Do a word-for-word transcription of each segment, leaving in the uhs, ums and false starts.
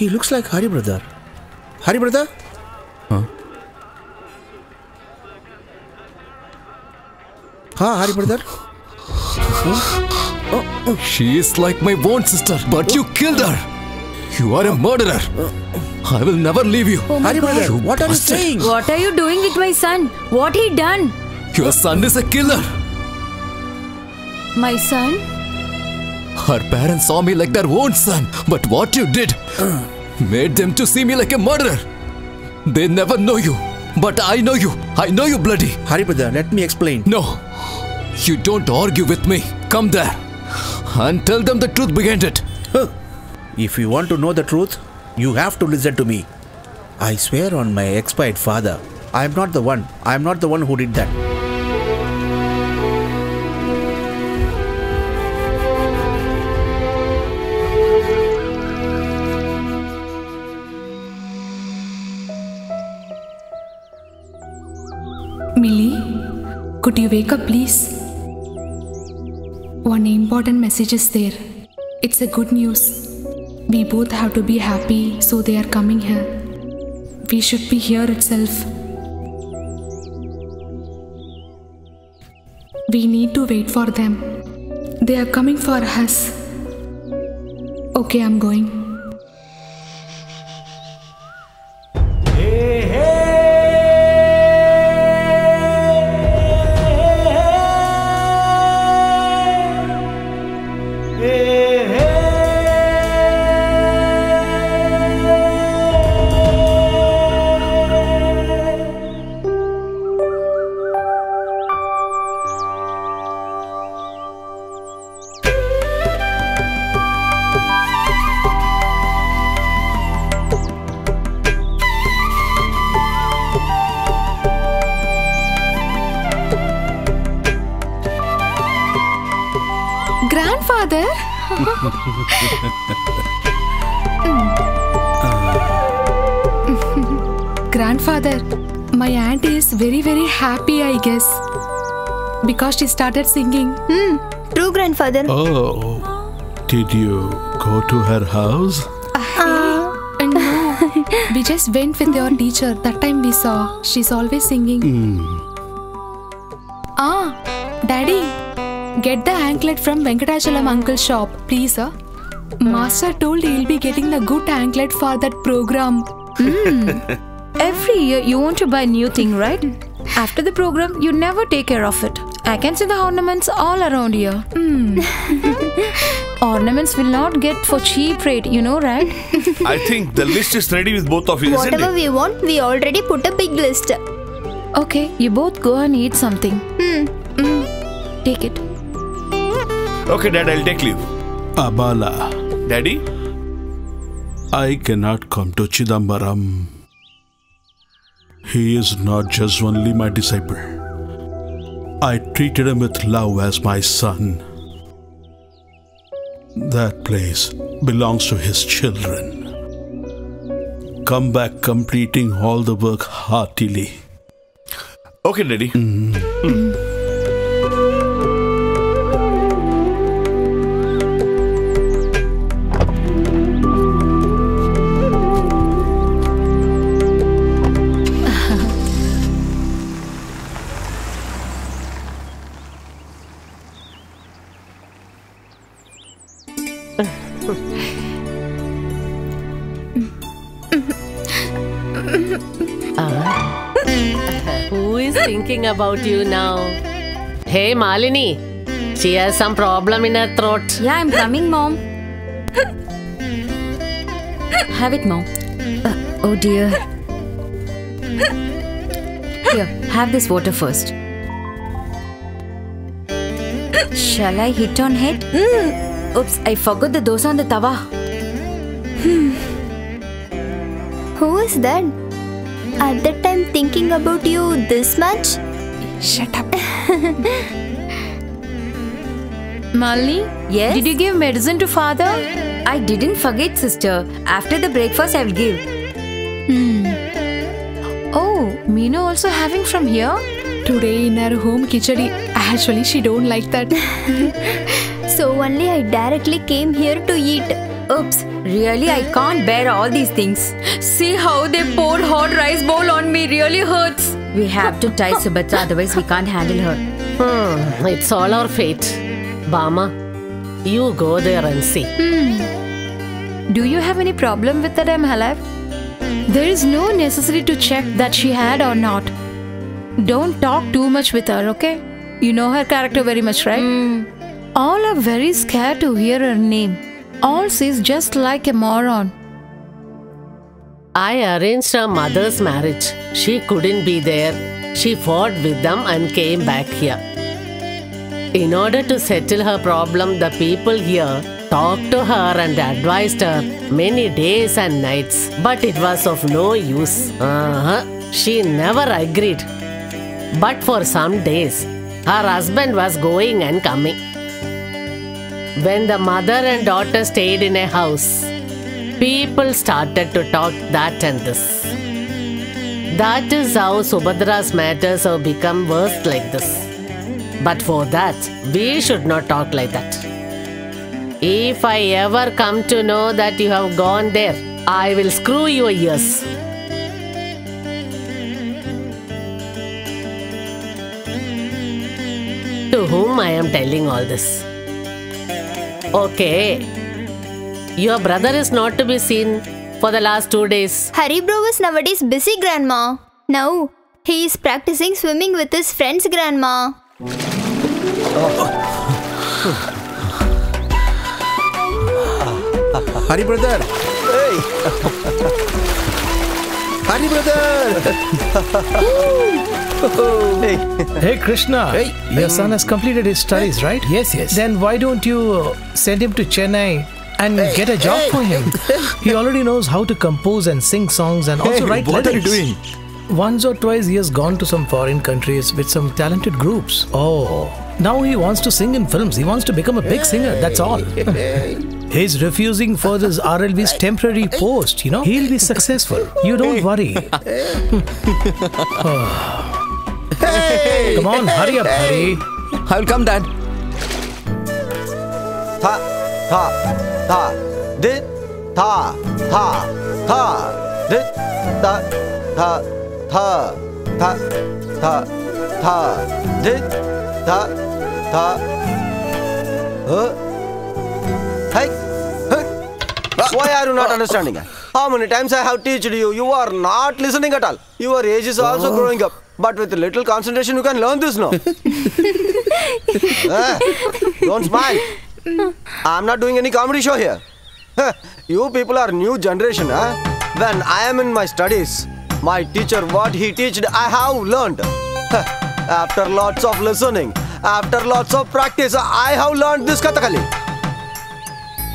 He looks like Hari brother. Hari brother? Huh? Huh, Hari brother? Huh? Oh, oh. She is like my own sister, but you killed her. You are a murderer. I will never leave you. Oh Hari brother, you what bastard. Are you saying? What are you doing with my son? What he done? Your son is a killer. My son? Her parents saw me like their own son, but what you did made them to see me like a murderer. They never know you, but I know you. I know you bloody. Hari brother, let me explain. No, you don't argue with me. Come there and tell them the truth behind it. If you want to know the truth, you have to listen to me. I swear on my expired father, I am not the one. I am not the one who did that. Millie, could you wake up, please? One important message is there. It's a good news. We both have to be happy, so they are coming here. We should be here itself. We need to wait for them. They are coming for us. Okay, I'm going. Grandfather, my aunt is very very happy, I guess, because she started singing. Hmm, true, grandfather. Oh, did you go to her house? Uh, uh, no, we just went with your teacher. That time we saw. She's always singing. Mm. Ah, Daddy. Get the anklet from Venkatachalam uncle's shop, please, sir. Master told he'll be getting the good anklet for that program. Mm. Every year you want to buy new thing, right? After the program, you never take care of it. I can see the ornaments all around here. Mm. Ornaments will not get for cheap rate, you know, right? I think the list is ready with both of you. Whatever we want, we already put a big list. Okay, you both go and eat something. Mm. Mm. Take it. Okay, Dad, I'll take leave. Abala. Daddy? I cannot come to Chidambaram. He is not just only my disciple. I treated him with love as my son. That place belongs to his children. Come back completing all the work heartily. Okay, Daddy. Mm. Mm. About you now. Hey Malini, she has some problem in her throat. Yeah, I'm coming, Mom. Have it, Mom. Uh, oh dear. Here, have this water first. Shall I hit on head? Mm. Oops, I forgot the dosa on the tawa. Hmm. Who is that? At that time thinking about you this much? Shut up. Malini? Yes? Did you give medicine to father? I didn't forget, sister. After the breakfast, I will give. Hmm. Oh, Mino also having from here? Today in her home kichadi. Actually, she don't like that. So only I directly came here to eat. Oh, Oops! Really, I can't bear all these things. See how they poured hot rice bowl on me. Really hurts. We have to tie Subhadra, otherwise we can't handle her. Hmm, it's all our fate. Bama, you go there and see. Hmm. Do you have any problem with that I'm alive? There is no necessity to check that she had or not. Don't talk too much with her, okay? You know her character very much, right? Mm. All are very scared to hear her name. All she's just like a moron. I arranged her mother's marriage. She couldn't be there. She fought with them and came back here. In order to settle her problem, the people here talked to her and advised her many days and nights. But it was of no use. Uh-huh. She never agreed. But for some days, her husband was going and coming. When the mother and daughter stayed in a house, people started to talk that and this. That is how Subhadra's matters have become worse like this. But for that, we should not talk like that. If I ever come to know that you have gone there, I will screw your ears. To whom I am telling all this. Okay. Your brother is not to be seen for the last two days. Hari bro is nowadays busy, Grandma. Now, he is practicing swimming with his friends, Grandma. Hari brother! Hey! Hari brother! Hey. Hey Krishna, hey. Your son has completed his studies, right? Yes, yes. Then why don't you send him to Chennai and hey. get a job hey. for him? He already knows how to compose and sing songs and also hey, write what letters. What are you doing? Once or twice he has gone to some foreign countries with some talented groups. Oh, now he wants to sing in films. He wants to become a big hey. singer, that's all. He's refusing for this R L B's temporary post, you know. He'll be successful. You don't worry. Oh. Hey, come on, hey, hurry up, hey. Hari. I will come, Dad. Tha, tha, tha, dit, tha, tha, tha, dit, tha, tha, tha, tha, tha, tha, dit, tha, tha, huh? Hey, huh? Why are you not understanding? How many times I have taught you? You are not listening at all. Your age is also oh. growing up. But with a little concentration, you can learn this now. uh, don't smile. I'm not doing any comedy show here. You people are new generation. Huh? When I am in my studies, my teacher, what he taught, I have learned. After lots of listening, after lots of practice, I have learned this Kathakali.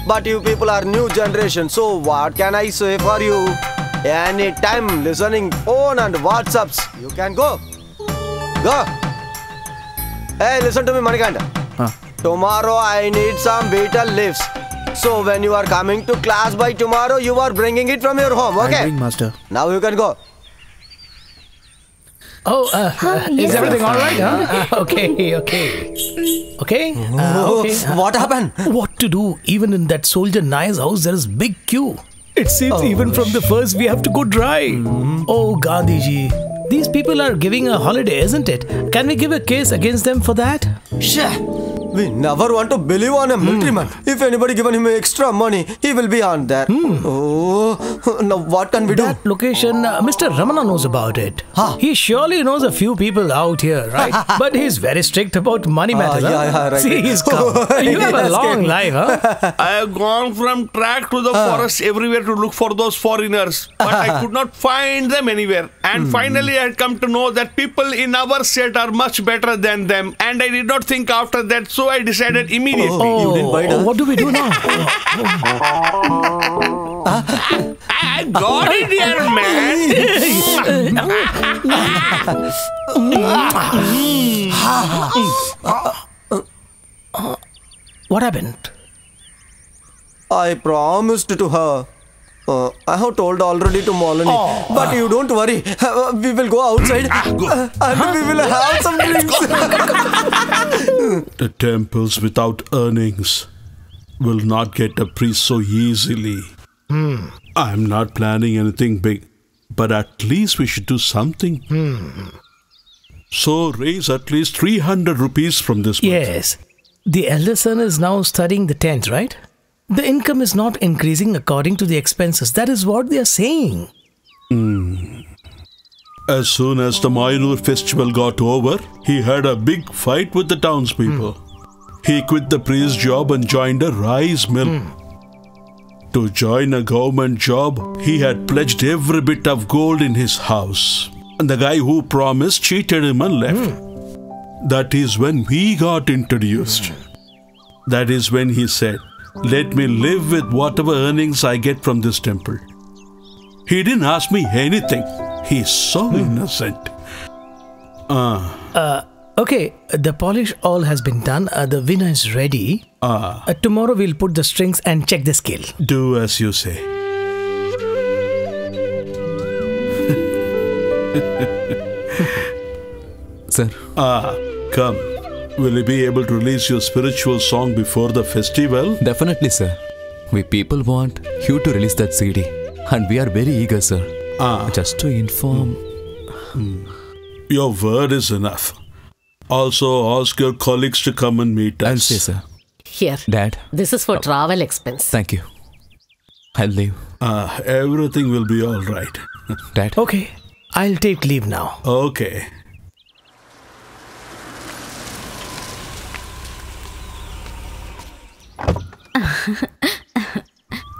But you people are new generation, so what can I say for you? Any time listening phone and WhatsApps, you can go. Go. Hey, listen to me, Manikanda. Huh? Tomorrow I need some betel leaves. So when you are coming to class by tomorrow, you are bringing it from your home, okay? I bring, Master. Now you can go. Oh, uh, huh, yes. Is everything all right? Huh? Uh, okay, okay. Okay? Uh, okay. What happened? What to do? Even in that soldier Naya's house, there is big queue. It seems oh, even from the first we have to go dry. Mm-hmm. Oh, Gandhi ji, these people are giving a holiday, isn't it? Can we give a case against them for that? Sure. We never want to believe on a military man. If anybody given him extra money, he will be on that. Mm. Oh, now what can we do? That location, uh, Mister Ramana knows about it. Huh? He surely knows a few people out here, right? But he's very strict about money matters. Uh, yeah, huh? yeah, right. See, he's come. You have a long life, huh? I have gone from track to the uh. forest everywhere to look for those foreigners. But I could not find them anywhere. And mm. finally, I had come to know that people in our set are much better than them. And I did not think after that, so I decided immediately. Oh, you didn't bite her. What do we do now? I, I got it here, man. What happened? I promised to her. Uh, I have told already to Malini, oh, but uh, you don't worry. Uh, we will go outside go. Uh, and huh? we will have some drinks. The temples without earnings. will not get a priest so easily. Hmm. I am not planning anything big, but at least we should do something. Hmm. So raise at least three hundred rupees from this month. Yes. The elder son is now studying the tenth, right? The income is not increasing according to the expenses. That is what they are saying. Mm. As soon as the Mailur festival got over, he had a big fight with the townspeople. Mm. He quit the priest job and joined a rice mill. Mm. To join a government job, he had pledged every bit of gold in his house. And the guy who promised cheated him and left. Mm. That is when we got introduced. Mm. That is when he said, "Let me live with whatever earnings I get from this temple." He didn't ask me anything. He's so hmm. innocent. Ah. Uh. Uh, okay, the polish all has been done. Uh, the Vina is ready. Ah. Uh. Uh, tomorrow we'll put the strings and check the scale. Do as you say. Sir. Ah, come. Will you be able to release your spiritual song before the festival? Definitely, sir. We people want you to release that C D. And we are very eager, sir. Ah. Just to inform... Mm. Your word is enough. Also, ask your colleagues to come and meet us. I'll say, sir. Here. Dad. This is for uh, travel expense. Thank you. I'll leave. Ah, everything will be all right. Dad. Okay. I'll take leave now. Okay.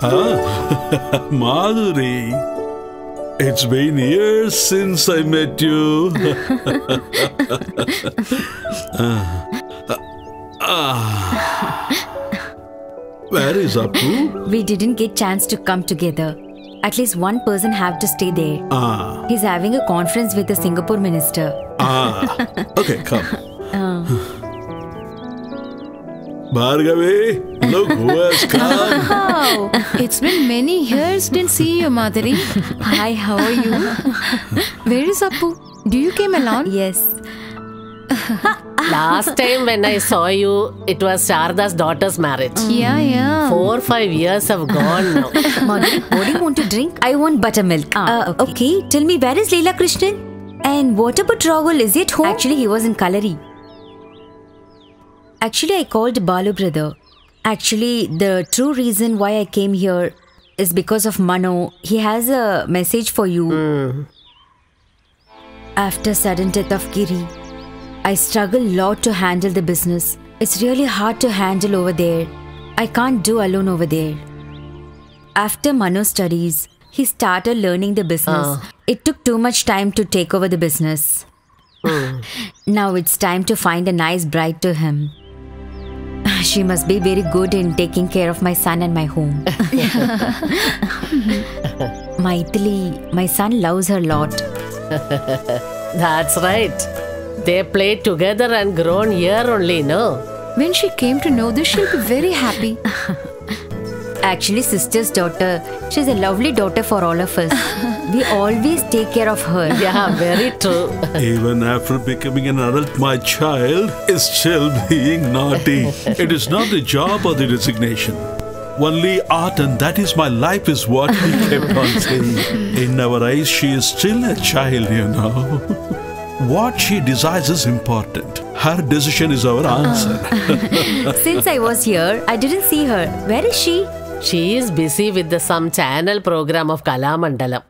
Ah, Madhuri, it's been years since I met you. ah. Ah. Where is Appu? We didn't get chance to come together. At least one person have to stay there. Ah. He's having a conference with the Singapore minister. Ah. Okay, come. Oh. Bhargavi, look who has come. Wow, it's been many years since seeing you, Madhuri. Hi, how are you? Where is Appu? Do you came alone? Yes. Last time when I saw you, it was Sharda's daughter's marriage. Yeah, yeah. Four, five years have gone now. Madhuri, what do you want to drink? I want buttermilk. Ah, uh, okay. okay, tell me, where is Leela Krishnan? And what about Rahul? Is he at home? Actually, he was in Kalari. Actually, I called Balu brother. Actually, the true reason why I came here is because of Mano. He has a message for you. Mm. After sudden death of Giri, I struggle a lot to handle the business. It's really hard to handle over there. I can't do alone over there. After Mano's studies, he started learning the business. Uh. It took too much time to take over the business. Mm. Now it's time to find a nice bride to him. She must be very good in taking care of my son and my home. Maithili, my son loves her a lot. That's right. They played together and grown here only, no? When she came to know this, she'll be very happy. Actually, sister's daughter. She's a lovely daughter for all of us. We always take care of her. Yeah, very true. Even after becoming an adult, my child is still being naughty. It is not the job or the designation. Only art, and that is my life, is what he kept on saying. In our eyes, she is still a child, you know. What she desires is important. Her decision is our answer. Since I was here, I didn't see her. Where is she? She is busy with the some channel program of Kalamandalam.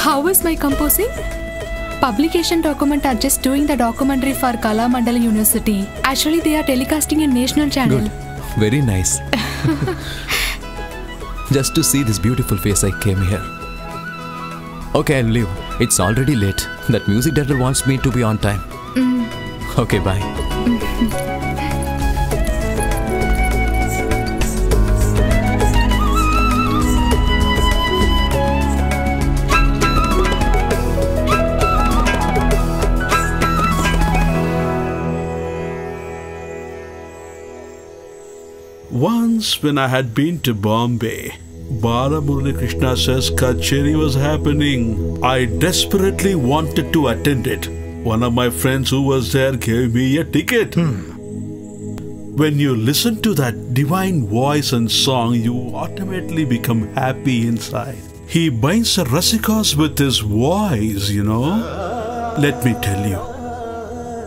How is my composing? publication document are just doing the documentary for Kalamandala University. Actually, they are telecasting in national channel. Good. Very nice. Just to see this beautiful face, I came here. Okay, I'll leave. It's already late. That music director wants me to be on time. Mm. Okay, bye. Mm-hmm. Once, when I had been to Bombay, Balamurali Krishna's Kacheri was happening. I desperately wanted to attend it. One of my friends who was there gave me a ticket. Hmm. When you listen to that divine voice and song, you automatically become happy inside. He binds the Rasikas with his voice, you know. Let me tell you.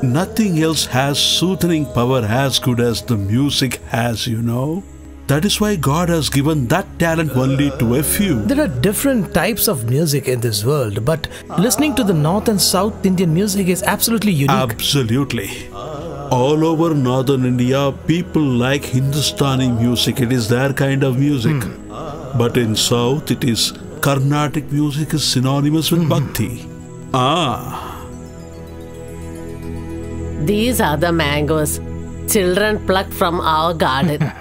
Nothing else has soothing power as good as the music has, you know. That is why God has given that talent only to a few. There are different types of music in this world, but listening to the North and South Indian music is absolutely unique. Absolutely. All over Northern India, people like Hindustani music. It is their kind of music. Mm. But in South, it is Carnatic music is synonymous with mm. Bhakti. Ah. These are the mangoes children pluck from our garden.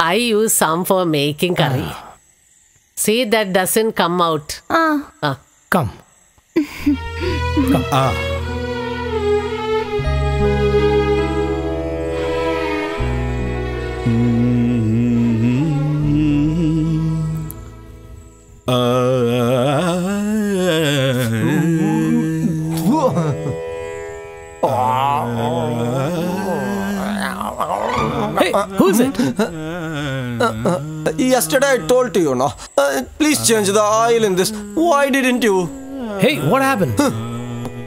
I use some for making curry. Uh. See that doesn't come out. Uh. Uh. Come. Come. Uh. Mm-hmm. uh. Hey, who's it? Uh, uh, yesterday I told you, no. Uh, please change the oil in this. Why didn't you? Hey, what happened?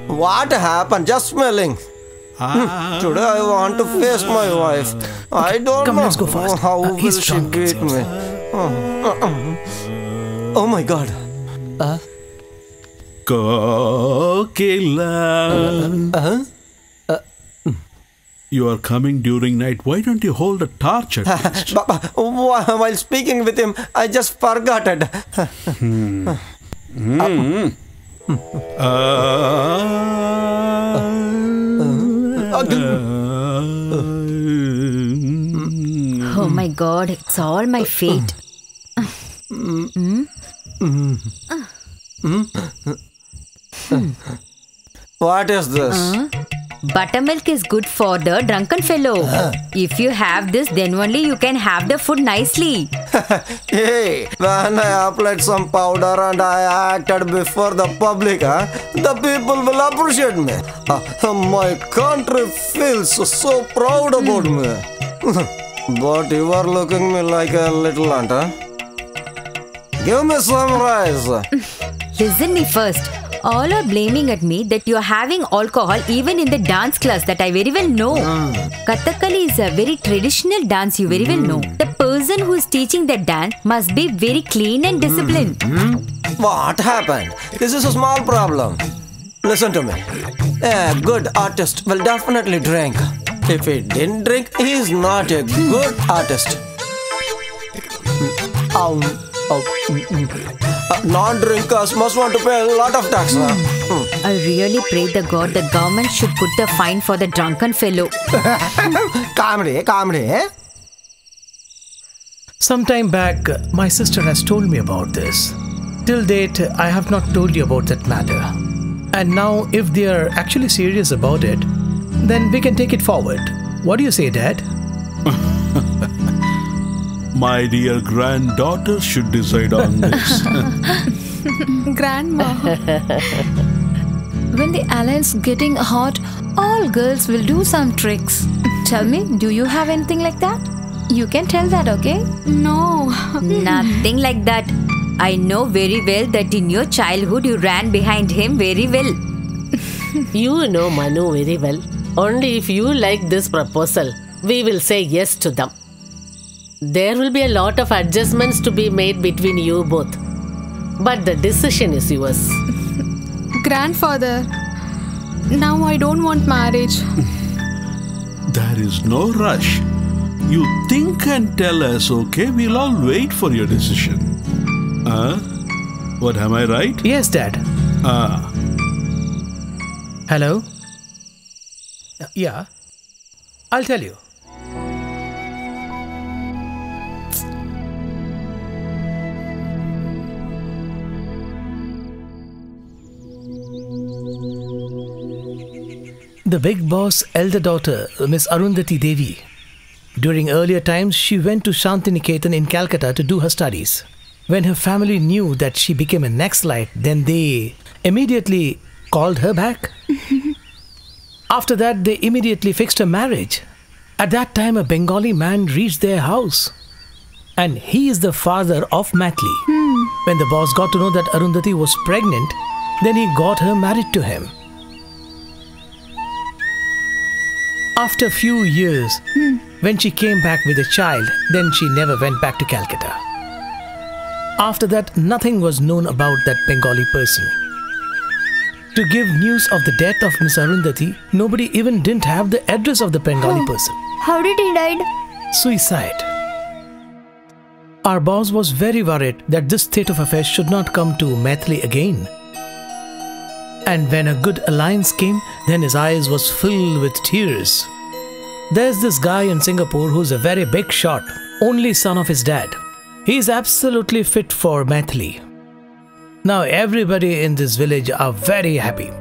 What happened? Just smelling. Hmm. Today I want to face my wife. Okay, I don't come, know let's go fast. How uh, will she treat me. Oh. Oh my God. Uh? Kokila. Uh, uh-huh. You are coming during night. Why don't you hold a torch at least? While speaking with him, I just forgot it. Hmm. Mm. Uh, uh, uh, oh my God, it's all my fate. Hmm? Hmm. What is this? Uh? Buttermilk is good for the drunken fellow. Uh. If you have this, then only you can have the food nicely. Hey, when I applied some powder and I acted before the public, huh? The people will appreciate me. Uh, my country feels so proud about mm. me. But you are looking me like a little ant, huh? Give me some rice. Listen me first. All are blaming at me that you are having alcohol even in the dance class that I very well know. Mm. Kathakali is a very traditional dance you very mm. well know. The person who is teaching that dance must be very clean and disciplined. Mm. What happened? This is a small problem. Listen to me. A good artist will definitely drink. If he didn't drink, he is not a good artist. Um, um, Uh, non-drinkers must want to pay a lot of tax. Mm. Huh? Mm. I really pray the God that government should put the fine for the drunken fellow. Comedy, comedy. Some time back, my sister has told me about this. Till date, I have not told you about that matter. And now, if they are actually serious about it, then we can take it forward. What do you say, Dad? My dear granddaughter should decide on this. Grandma. When the alliance getting hot, all girls will do some tricks. Tell me, do you have anything like that? You can tell that, okay? No. Nothing like that. I know very well that in your childhood you ran behind him very well. You know Manu very well. Only if you like this proposal, we will say yes to them. There will be a lot of adjustments to be made between you both. But the decision is yours. Grandfather, Now I don't want marriage. There is no rush. You think and tell us, okay? We'll all wait for your decision. Huh? What, am I right? Yes, Dad. Ah. Hello? Yeah. I'll tell you. The big boss' elder daughter, Miss Arundhati Devi. During earlier times, she went to Shantiniketan in Calcutta to do her studies. When her family knew that she became an ex-light, then they immediately called her back. After that, they immediately fixed her marriage. At that time, a Bengali man reached their house. And he is the father of Maithili. Hmm. When the boss got to know that Arundhati was pregnant, then he got her married to him. After a few years, hmm. when she came back with a child, then she never went back to Calcutta. After that, nothing was known about that Bengali person. To give news of the death of Miss Arundhati, nobody even didn't have the address of the Bengali oh. person. How did he die? Suicide. Our boss was very worried that this state of affairs should not come to Maithili again. And when a good alliance came, then his eyes was filled with tears. There's this guy in Singapore who's a very big shot, only son of his dad. He's absolutely fit for Maithili. Now everybody in this village are very happy.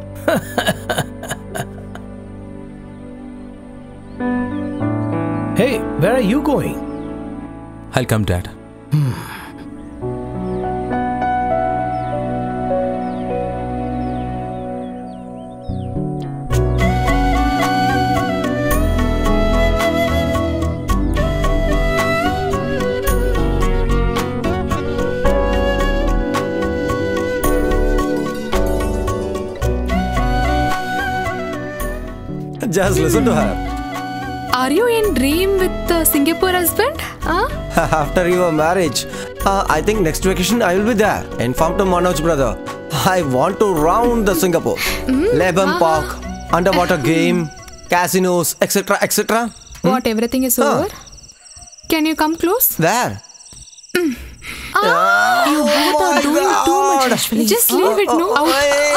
Hey, where are you going? I'll come, Dad. Hmm. Just hmm. listen to her. Are you in dream with the Singapore husband? Huh? After your marriage, uh, I think next vacation I will be there. Inform to Manoj brother. I want to round the Singapore. Mm. Laban ah. Park, underwater game, casinos, et cetera, et cetera. What, hmm? everything is over? Huh. Can you come close? There. Mm. Ah, you both are doing God. too much, actually. Just leave it, no? Oh, oh,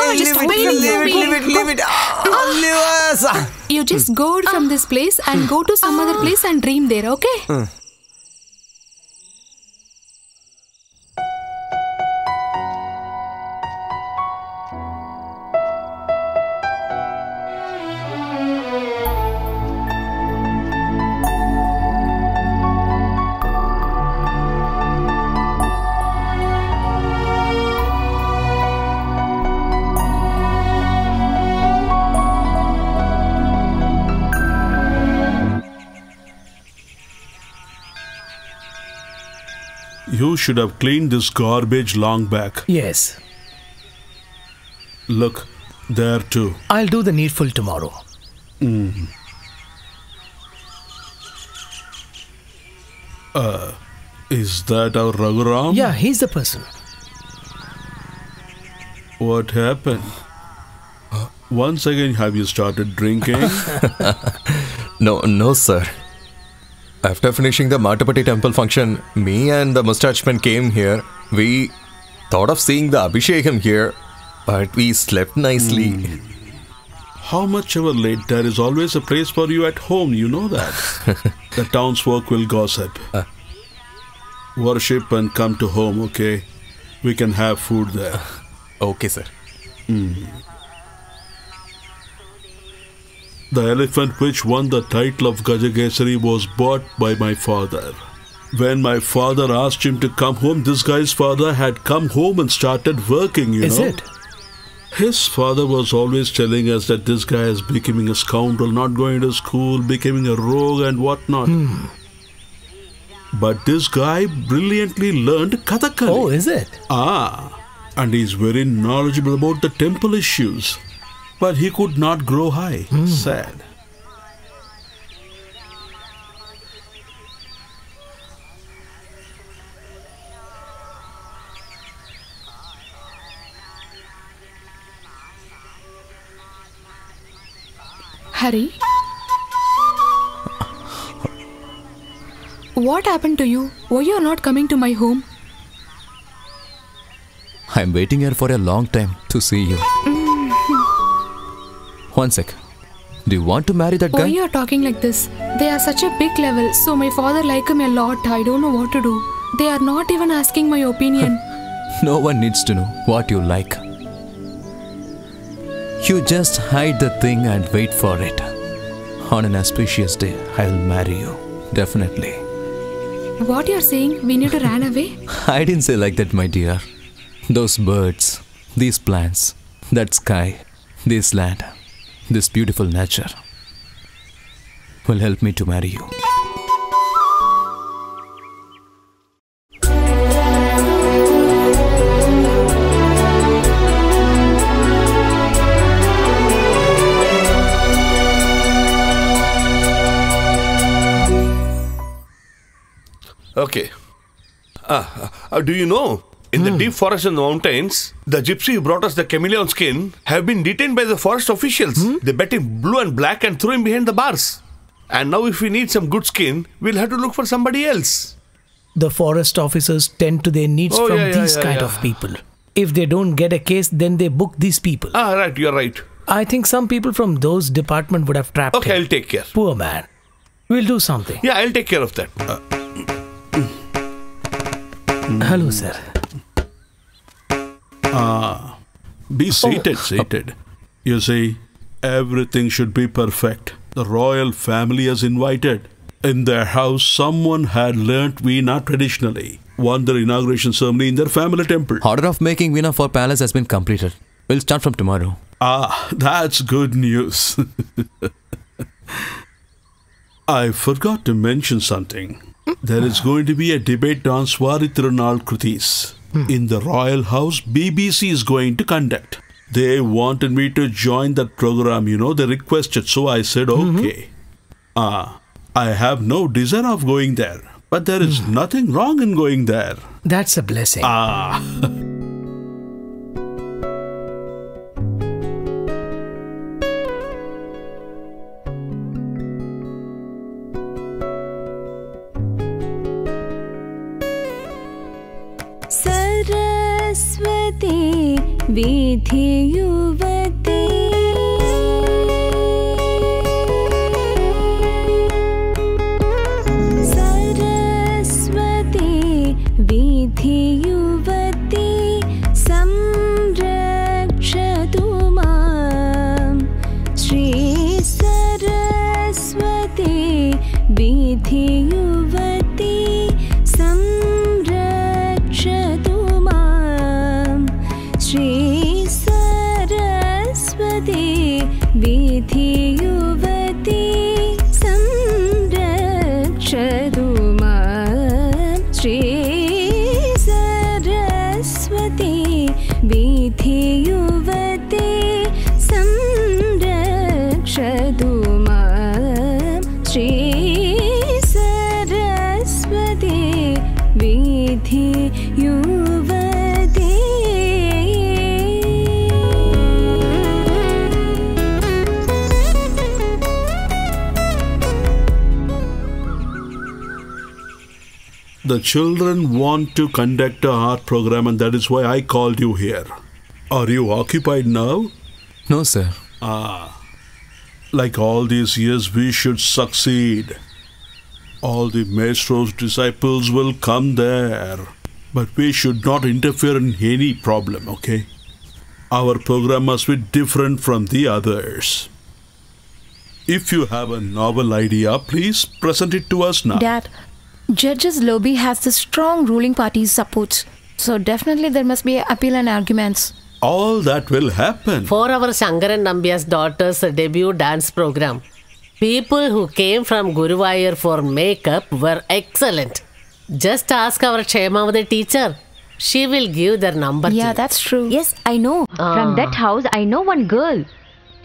oh, oh, just leave it, leave it, leave it, leave it. Oh, leave us. You just go from this place and go to some other place and dream there, okay? Mm. You should have cleaned this garbage long back. Yes. Look, there too. I'll do the needful tomorrow. Mm. Uh, is that our Raghuram? Yeah, he's the person. What happened? Once again, have you started drinking? No, no, sir. After finishing the Matapati temple function, me and the mustache man came here. We thought of seeing the Abhishekam here, but we slept nicely. Mm. How much ever late, there is always a place for you at home, you know that. The townsfolk will gossip. Uh. Worship and come to home, okay? We can have food there. Uh, okay, sir. Mm. The elephant which won the title of Gajagesari was bought by my father. When my father asked him to come home, this guy's father had come home and started working, you know. Is it? His father was always telling us that this guy is becoming a scoundrel, not going to school, becoming a rogue and whatnot. Hmm. But this guy brilliantly learned Kathakali. Oh, is it? Ah, and he's very knowledgeable about the temple issues. But he could not grow high. Mm. Sad. Hari, what happened to you? Why you are not coming to my home? I am waiting here for a long time to see you. One sec. Do you want to marry that guy? Why you are talking like this? They are such a big level, so my father likes him a lot. I don't know what to do. They are not even asking my opinion. No one needs to know what you like. You just hide the thing and wait for it. On an auspicious day, I will marry you. Definitely. What you are saying? We need to run away? I didn't say like that, my dear. Those birds, these plants, that sky, this land, this beautiful nature will help me to marry you. Okay. Ah, uh, do you know, in hmm. the deep forest and the mountains, the gypsy who brought us the chameleon skin have been detained by the forest officials. Hmm? They bet him blue and black and threw him behind the bars. And now if we need some good skin, we'll have to look for somebody else. The forest officers tend to their needs oh, from yeah, yeah, these yeah, kind yeah. of people. If they don't get a case, then they book these people. Ah, right, you're right. I think some people from those department would have trapped okay, him. Okay, I'll take care. Poor man. We'll do something. Yeah, I'll take care of that. Uh, Hello, sir. Ah, be seated, oh. seated. You see, everything should be perfect. The royal family is invited. In their house, someone had learnt Vina traditionally. Won their inauguration ceremony in their family temple. Order of making Vina for palace has been completed. We'll start from tomorrow. Ah, that's good news. I forgot to mention something. There is going to be a debate on Swaritranal Krutis. Hmm. In the royal house, B B C is going to conduct. They wanted me to join that program, you know, they requested, so I said, okay. Ah, mm-hmm. uh, I have no desire of going there, but there is hmm. nothing wrong in going there. That's a blessing. Ah. विधि युवती सरस्वती विधि युवती संरक्षतु मां श्री सरस्वती विधि युवती संरक्षतु मां श्री विधि युवती संरक्षतु मां श्री सरस्वती विधि युवती संरक्षतु मां श्री सरस्वती विधि युवती The children want to conduct a art program and that is why I called you here. Are you occupied now? No, sir. Ah. Like all these years, we should succeed. All the maestro's disciples will come there. But we should not interfere in any problem, okay? Our program must be different from the others. If you have a novel idea, please present it to us now. Dad. Judges' lobby has the strong ruling party's support, so definitely there must be appeal and arguments. All that will happen. For our Shankaran Nambia's daughter's debut dance program, people who came from Guruvayur for makeup were excellent. Just ask our Kshamavati teacher. She will give their number to you. Yeah, that's true. Yes, I know. Ah. From that house, I know one girl.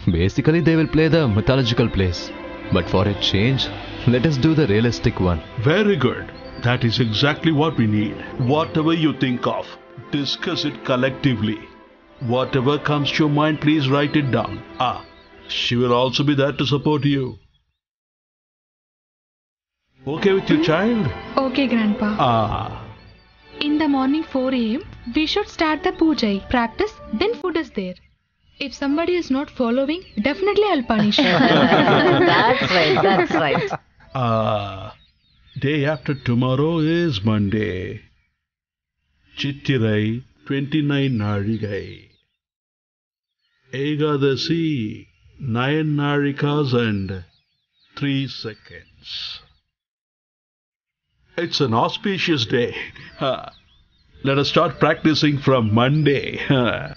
Basically, they will play the mythological plays. But for a change, let us do the realistic one. Very good. That is exactly what we need. Whatever you think of, discuss it collectively. Whatever comes to your mind, please write it down. Ah, She will also be there to support you. Okay with you, child? Okay, Grandpa. Ah. In the morning four A M, we should start the puja, practice, then food is there. If somebody is not following, definitely I'll punish you. That's right, that's right. Ah. Day after tomorrow is Monday. Chittirai, twenty-nine Narigai. Egadasi, nine Narikas and three seconds. It's an auspicious day. Uh, let us start practicing from Monday. Uh.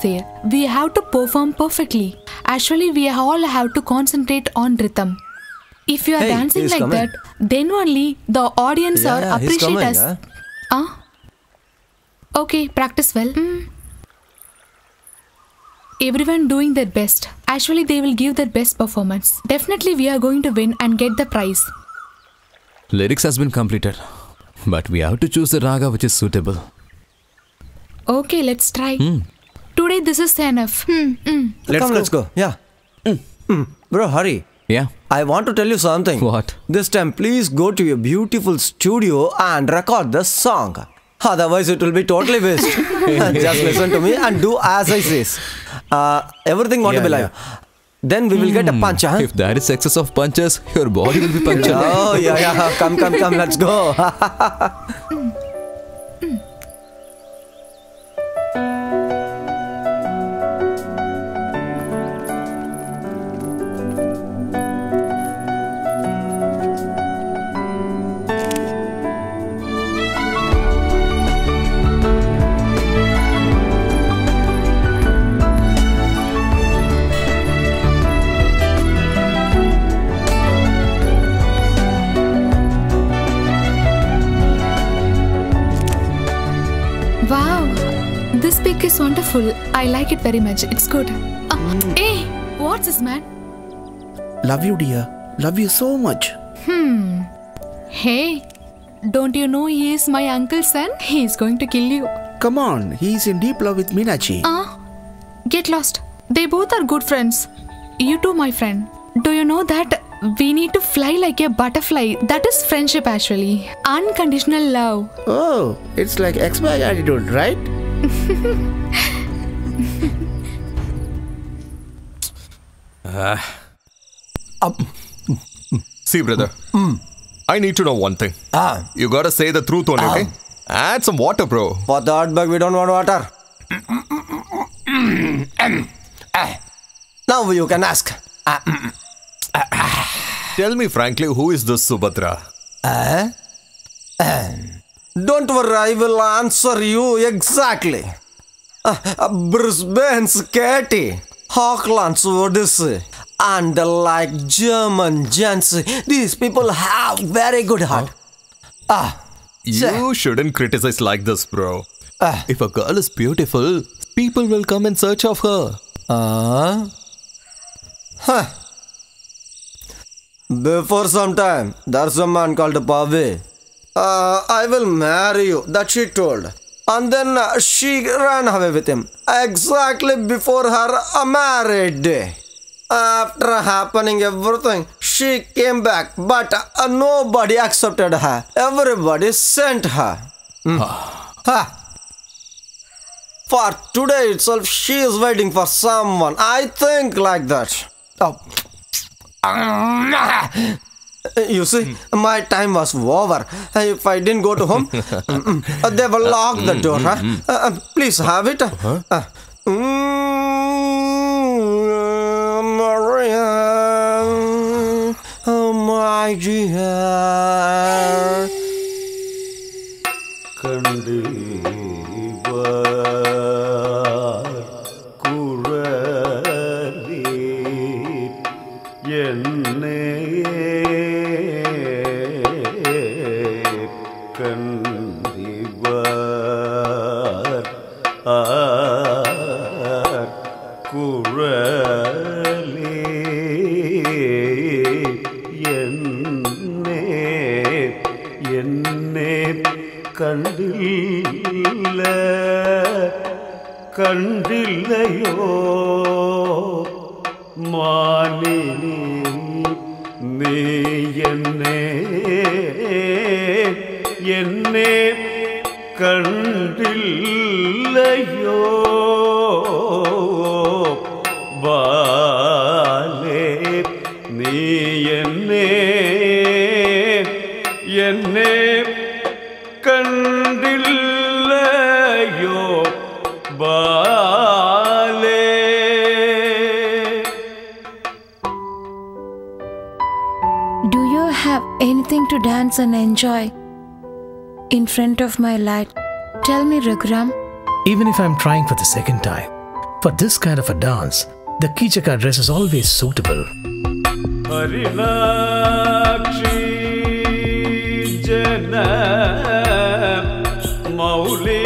There. We have to perform perfectly. Actually, we all have to concentrate on rhythm. If you are hey, dancing like coming. that, then only the audience yeah, yeah, appreciate coming, us. Yeah. Huh? Okay, practice well. Mm. Everyone doing their best. Actually, they will give their best performance. Definitely, we are going to win and get the prize. Lyrics has been completed, but we have to choose the raga which is suitable. Okay, let's try. Mm. Today this is enough. Hmm. Mm. Let's go. Let's go. Yeah. Mm. Mm. Bro, hurry. Yeah. I want to tell you something. What? This time, please go to your beautiful studio and record the song. Otherwise, it will be totally waste. Just listen to me and do as I say. Uh, everything want yeah, to be live. Yeah. Then we will mm. get a punch. Huh? If there is excess of punches, your body will be punctured. Oh yeah, yeah. Come, come, come. Let's go. It's wonderful. I like it very much. It's good. Uh, mm. Hey, what's this, man? Love you, dear. Love you so much. Hmm. Hey, don't you know he is my uncle's son? He is going to kill you. Come on. He is in deep love with Meenakshi. Ah, uh, get lost. They both are good friends. You too, my friend. Do you know that we need to fly like a butterfly? That is friendship, actually. Unconditional love. Oh, it's like ex-bag attitude, right? uh, um, See, brother, mm. I need to know one thing. Ah. You gotta say the truth only, ah. okay? Add some water, bro. For the hot bug, we don't want water. Now you can ask. Tell me frankly, who is this Subhadra? Uh, um. Don't worry, I will answer you exactly. uh, Brisbane's Katy, Auckland's Odyssey, and like German gents, these people have very good heart. Ah, huh? uh, You shouldn't criticize like this, bro. Uh, if a girl is beautiful, people will come in search of her. Ah, uh, huh. Before some time, there's a man called Pavi. Uh, I will marry you, that she told. And then uh, she ran away with him. Exactly before her uh, married day. After happening everything, she came back. But uh, nobody accepted her. Everybody sent her. Mm. Huh. For today itself, she is waiting for someone. I think like that. Oh. You see, my time was over. If I didn't go to home, they will lock the door. Huh? Uh, please have it. Huh? Uh, Maria, oh my dear. கண்டில்லையோ Malini நீ என்னே என்னே கண்டில்லையோ வாலே நீ என்னே என்னே Anything to dance and enjoy in front of my light. Tell me, Raghuram. Even if I'm trying for the second time, for this kind of a dance, the Kichaka dress is always suitable. Meenakshi Jana Molly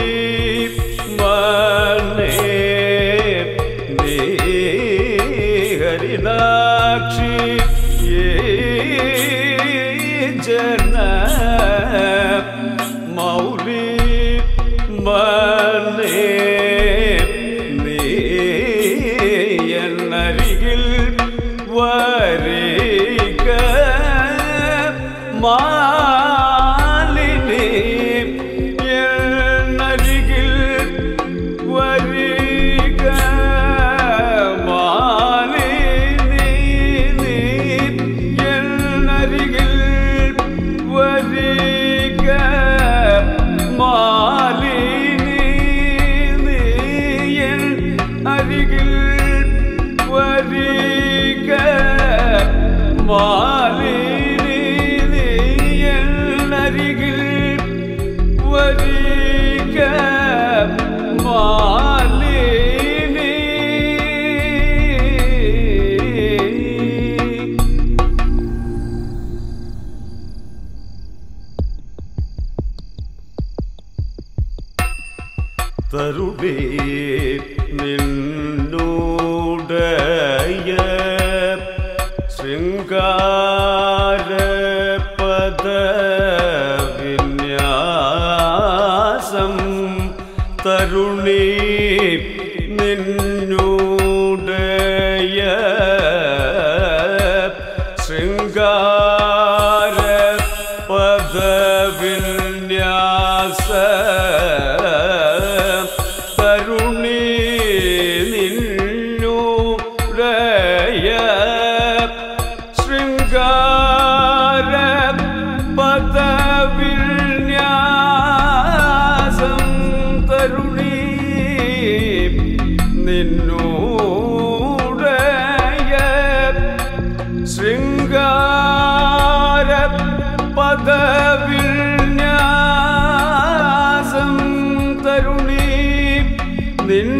Then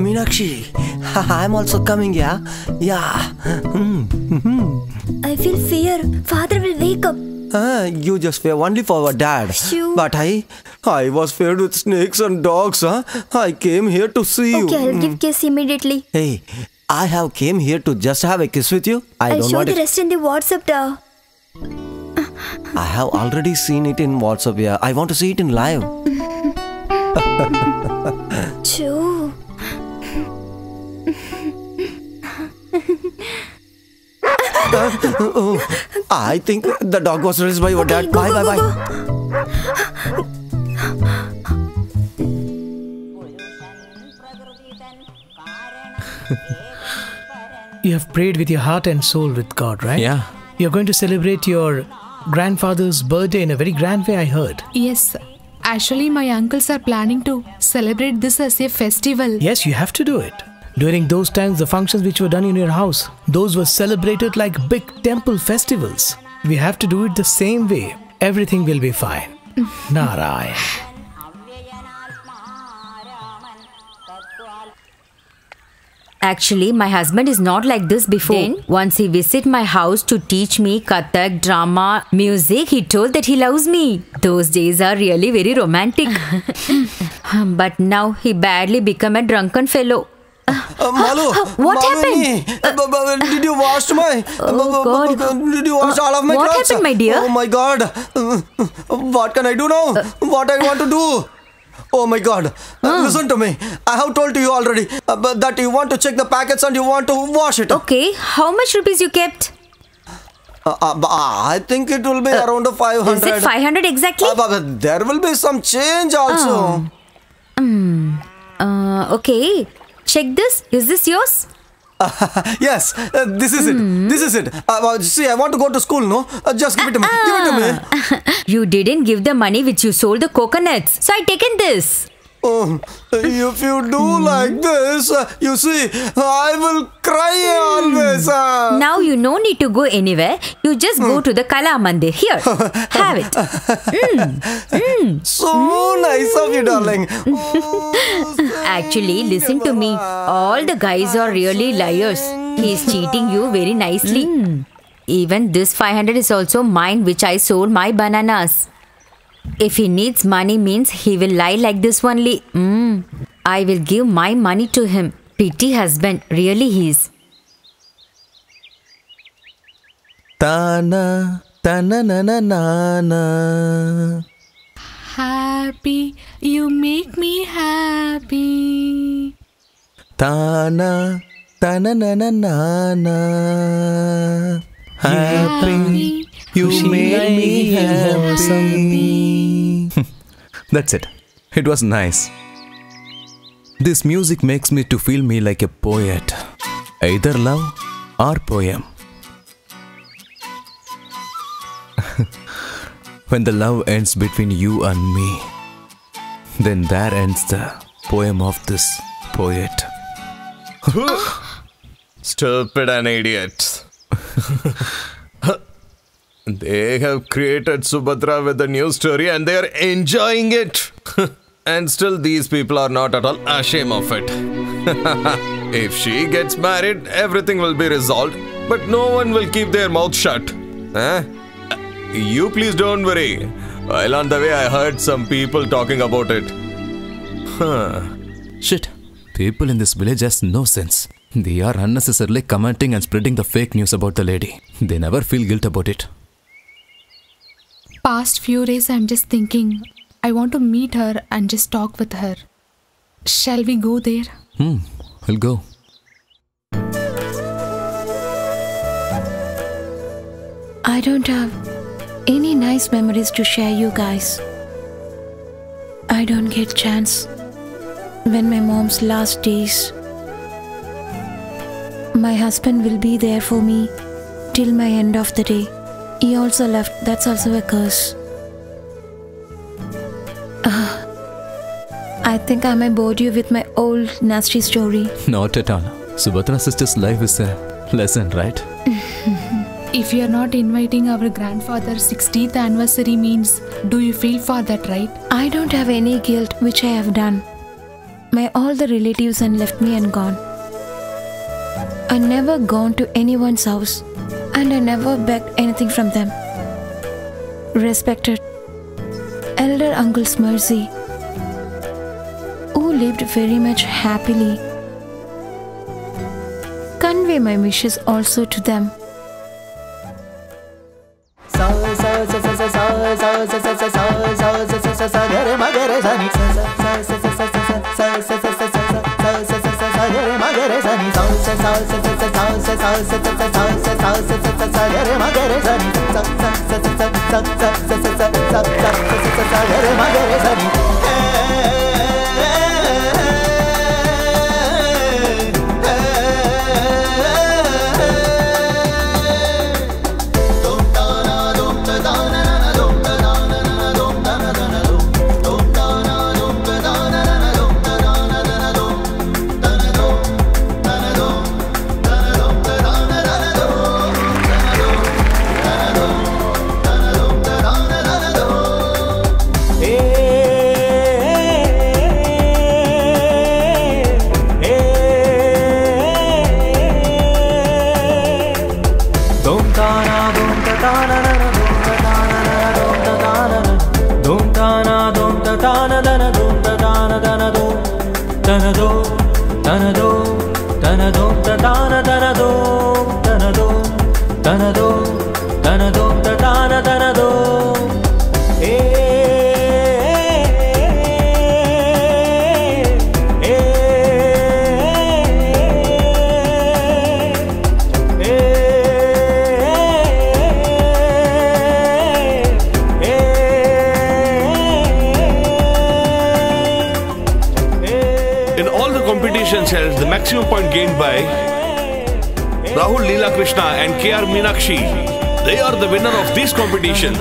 Meenakshi, I'm also coming, yeah? Yeah. I feel fear. Father will wake up. Ah, you just fear only for our dad. Shoo. But I, I was feared with snakes and dogs. Huh? I came here to see you. Okay, I'll give kiss immediately. Hey, I have came here to just have a kiss with you. I I'll don't show want the rest in the WhatsApp now. I have already seen it in WhatsApp, yeah. I want to see it in live. Shoo. Uh, oh, I think the dog was raised by your okay, dad. Go, bye, go, bye, go, bye. Go. You have prayed with your heart and soul with God, right? Yeah. You are going to celebrate your grandfather's birthday in a very grand way, I heard. Yes. Actually, my uncles are planning to celebrate this as a festival. Yes, you have to do it. During those times, the functions which were done in your house, those were celebrated like big temple festivals. We have to do it the same way. Everything will be fine. Narayan. Actually, my husband is not like this before. Then, once he visited my house to teach me Kathak, drama, music, he told that he loves me. Those days are really very romantic. But now he badly become a drunken fellow. Uh, Malu, uh, uh, what Malini, happened? Uh, did you wash my? Oh God! Did you wash uh, all of my what clothes? What happened, my dear? Oh my God! Uh, what can I do now? Uh, what I want to do? Oh my God! Uh, listen to me. I have told you already uh, that you want to check the packets and you want to wash it. Okay. How much rupees you kept? Uh, uh, I think it will be uh, around five hundred. Is it five hundred exactly? Uh, but there will be some change also. Oh. Mm. Uh, okay. Check this. Is this yours? Uh, yes, uh, this is mm. it. This is it. Uh, see, I want to go to school, no? Uh, just give uh, it to me. Uh, give it to me. You didn't give the money which you sold the coconuts. So I taken this. Oh, if you do mm. like this, uh, you see, I will cry mm. always. Uh. Now you no need to go anywhere. You just mm. go to the Kala Mandir. Here, have it. Mm. Mm. So mm. nice of you, darling. Oh, actually, listen to me. All the guys are really liars. He's cheating you very nicely. Mm. Even this five hundred is also mine, which I sold my bananas. If he needs money means he will lie like this only. Mm. I will give my money to him. Pity husband, really he is. Tana, tana, na, na, na, na. Happy, you make me happy. Tana, tana, na, na, na, na. Happy. You made me happy. That's it. It was nice. This music makes me to feel me like a poet. Either love or poem. When the love ends between you and me, then there ends the poem of this poet. Stupid and idiot. They have created Subhadra with a new story and they are enjoying it. And still these people are not at all ashamed of it. If she gets married, everything will be resolved. But no one will keep their mouth shut. Huh? You please don't worry. Along the way, I heard some people talking about it. Huh. Shit. People in this village has no sense. They are unnecessarily commenting and spreading the fake news about the lady. They never feel guilt about it. Past few days, I'm just thinking. I want to meet her and just talk with her. Shall we go there? Hmm. I'll go. I don't have any nice memories to share you guys. I don't get chance when my mom's last days. My husband will be there for me till my end of the day. He also left. That's also a curse. Uh, I think I may bore you with my old nasty story. Not at all. Subhadra sister's life is a lesson, right? If you are not inviting our grandfather's sixtieth anniversary means, do you feel for that, right? I don't have any guilt which I have done. My all the relatives and left me and gone. I never gone to anyone's house and I never begged anything from them. Respected elder uncle's mercy, who lived very much happily. Convey my wishes also to them. Rahul, Leela Krishna and K R Meenakshi. They are the winner of these competitions.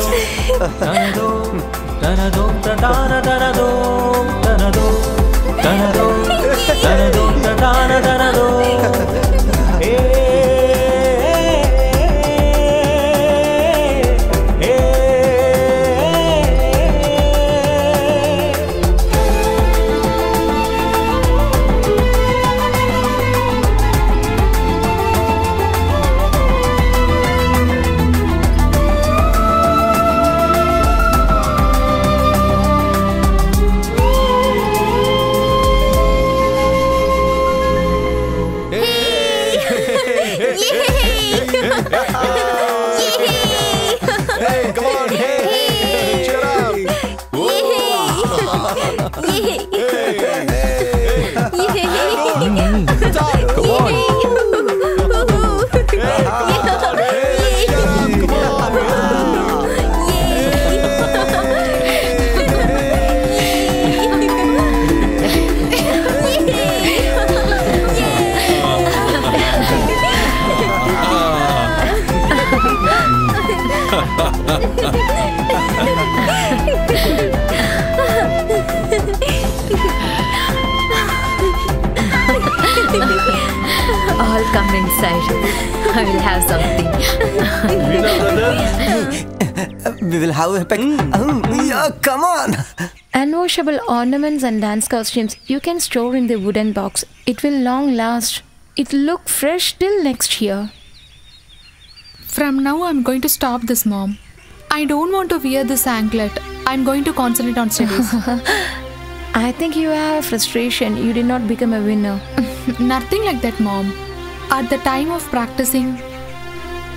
All come inside. I will have something. We will have a peck. Mm. Yeah, come on. Unwashable ornaments and dance costumes you can store in the wooden box. It will long last. It look fresh till next year. From now, I'm going to stop this, Mom. I don't want to wear this anklet. I'm going to concentrate on studies. I think you have frustration. You did not become a winner. Nothing like that, Mom. At the time of practicing,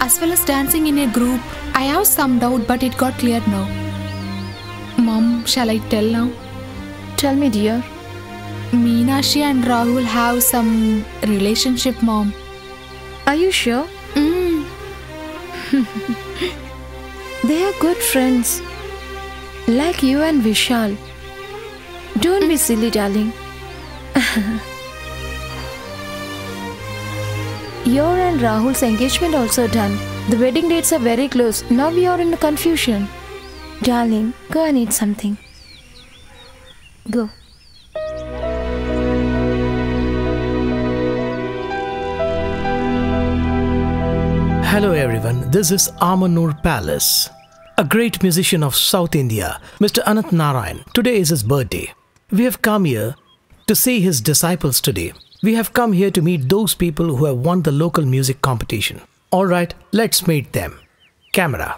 as well as dancing in a group, I have some doubt, but it got clear now. Mom, shall I tell now? Tell me, dear. Meenakshi and Rahul have some relationship, Mom. Are you sure? Mm. They are good friends, like you and Vishal. Don't be silly, darling. Your and Rahul's engagement also done. The wedding dates are very close. Now we are in confusion. Darling, go and eat something. Go. Hello everyone. This is Amanur Palace. A great musician of South India, Mister Anant Narayan. Today is his birthday. We have come here to see his disciples today. We have come here to meet those people who have won the local music competition. All right, let's meet them. Camera.